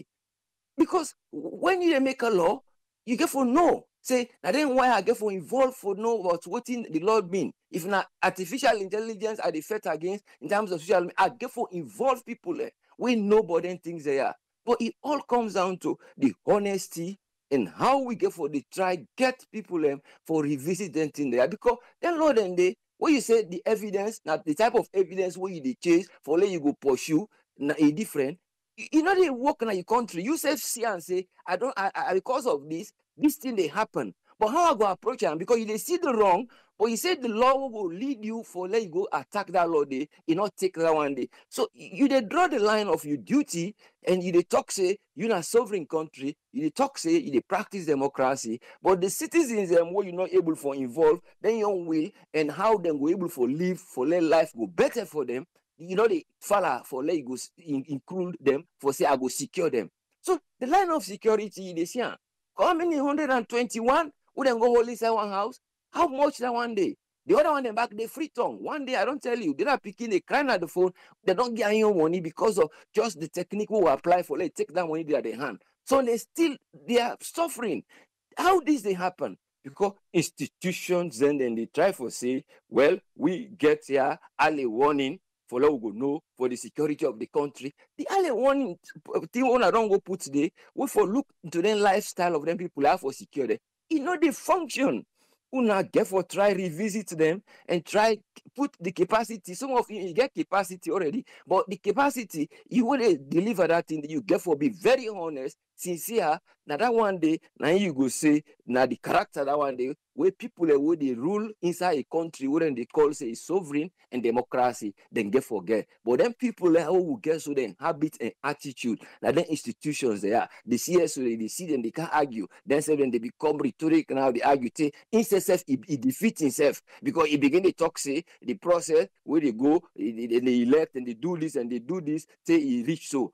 Because when you make a law, you get for no. Say, now then why I get for involved for know what in the law mean. If not artificial intelligence are the threat against in terms of social media, I get for involved people when nobody thinks they are. But it all comes down to the honesty and how we get for the try get people for revisit them thing there. Because then Lord and they when you say the evidence, now the type of evidence where you chase for let you go pursue now a different. You know they work in your country. You say see and say, I because of this thing they happen. But how I go approach them? Because they see the wrong, but you say the law will lead you for let you go attack that law day, you not take that one day. So you they draw the line of your duty and you they talk say you're not a sovereign country, you they talk say you they practice democracy, but the citizens and what you're not able for involve, then your own will and how them go able for live for let life go better for them. You know they follow for let you go include them for say I go secure them. So the line of security they see. How many 121 would then go hold inside one house? How much that one day? The other one then back they free tongue. One day I don't tell you, they're not picking, they crying at the phone, they don't get any money because of just the technique we apply for. Let's take that money at their hand. So they are suffering. How this they happen? Because institutions then they try for say, well, we get here early warning for law go know for the security of the country. The only one thing on I don't go put today, we for look into the lifestyle of them people are for security. You know the function. Una get for try revisit them and try put the capacity. Some of you get capacity already, but the capacity you will deliver that thing that you get for be very honest, sincere. Now that one day, now you go say now the character that one day where people where they rule inside a country wouldn't they call say sovereign and democracy, then get forget. But then people who get so then habit and attitude. Now then institutions they are they see so they see them they can't argue. Then say when they become rhetoric now they argue say himself he defeats himself because he begin to talk say the process where they go they elect and they do this and they do this say he reach so.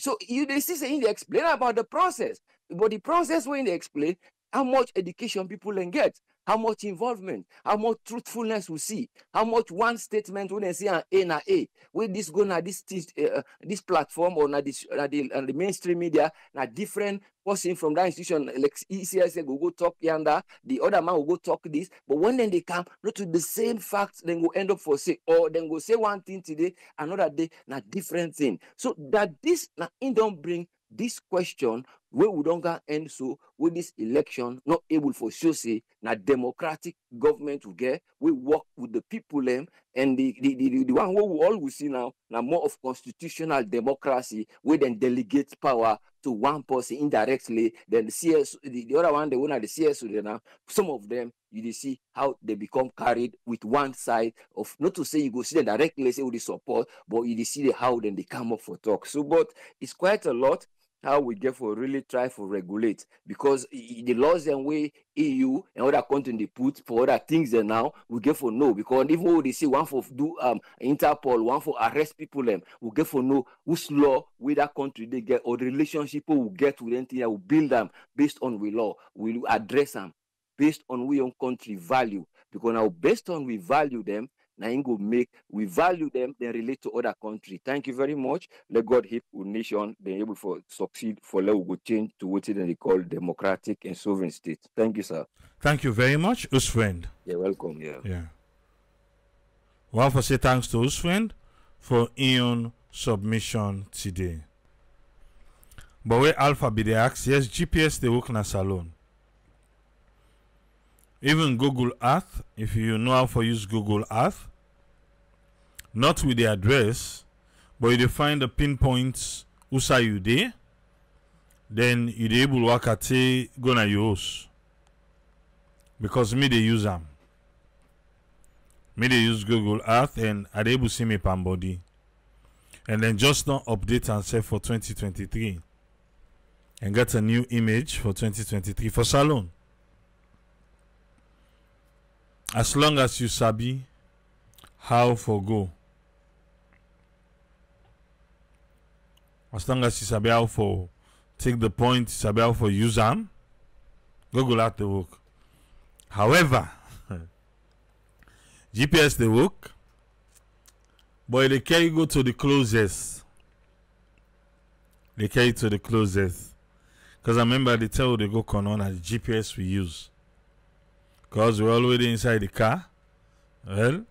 So you they see saying they explain about the process, but the process when they explain how much education people can get, how much involvement, how much truthfulness we see, how much one statement when they say an A na A, when this go na this platform or na this the mainstream media na different person from that institution like ECSL go talk yonder, the other man will go talk this, but when then they come not to the same facts, then go end up for say or then go say one thing today, another day na different thing. So that this na it don't bring this question we would longer end so with this election not able for sure say na democratic government we get. We work with the people them, and the one who we all will see now more of constitutional democracy. We then delegate power to one person indirectly. Then the CS, the other one, the one at the CSO there now. Some of them you see how they become carried with one side of, not to say you go see them directly say with the support, but you see how then they come up for talk. So, but it's quite a lot. How we therefore really try to regulate, because the laws and way EU and other countries they put for other things there now we get for no, because even though they say one for do Interpol, one for arrest people them, we get for no whose law with that country they get or the relationship we get with anything that will build them based on we law, we address them based on we own country value, because now based on we value them. Na go make we value them, then relate to other country. Thank you very much. Let God help our nation, then able for succeed for let we change to what they call democratic and sovereign state. Thank you, sir. Thank you very much, Usfriend. You're welcome. Yeah. Well, for say thanks to Usfriend for Ion submission today. But where Alpha Bideaux asks, yes, GPS they work in a salon. Even Google Earth, if you know how to use Google Earth, not with the address, but you define the pinpoints usa you there, then you're able to work at gonna use. Because me they use them. Me they use Google Earth and I able to see me pambody. And then just not update and say for 2023. And get a new image for 2023 for Salon. As long as you sabi how for go, as long as you sabi how for take the point, sabi how for use them, Google Earth the work. However, GPS they work, but they carry go to the closest. They carry to the closest, because I remember they tell they go on as GPS we use. Because we're already inside the car. Well,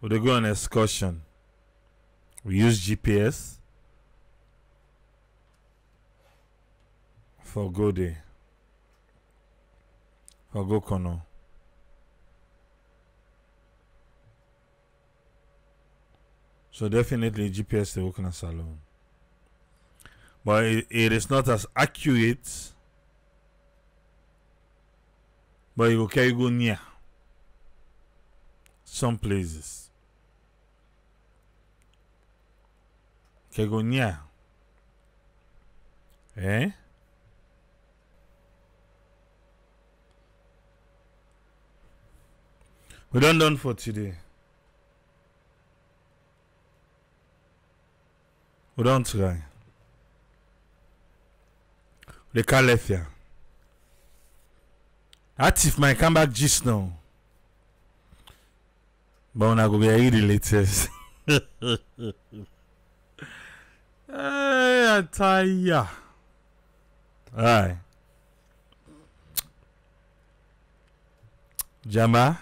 we go on an excursion. We use GPS for go there. For go Kono. So definitely GPS they work in a salon. But it is not as accurate. But you can go near some places. Can go near, eh? We don't done for today. We don't try. We can't left here. Active my come back just now. But when I go get the latest. I'm tired. Alright. Jama.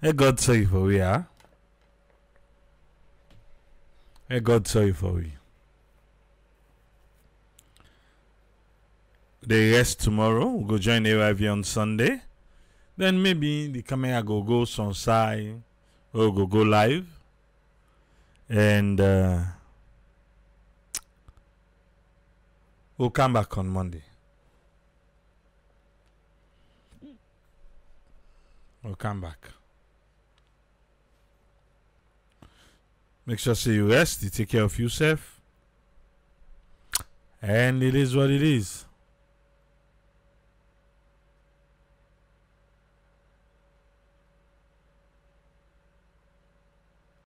Hey God sorry for we are. Hey God sorry for we. They rest tomorrow. We'll go join AYV on Sunday. Then maybe the camera go some side or go live. And we'll come back on Monday. We'll come back. Make sure say you rest, you take care of yourself. And it is what it is.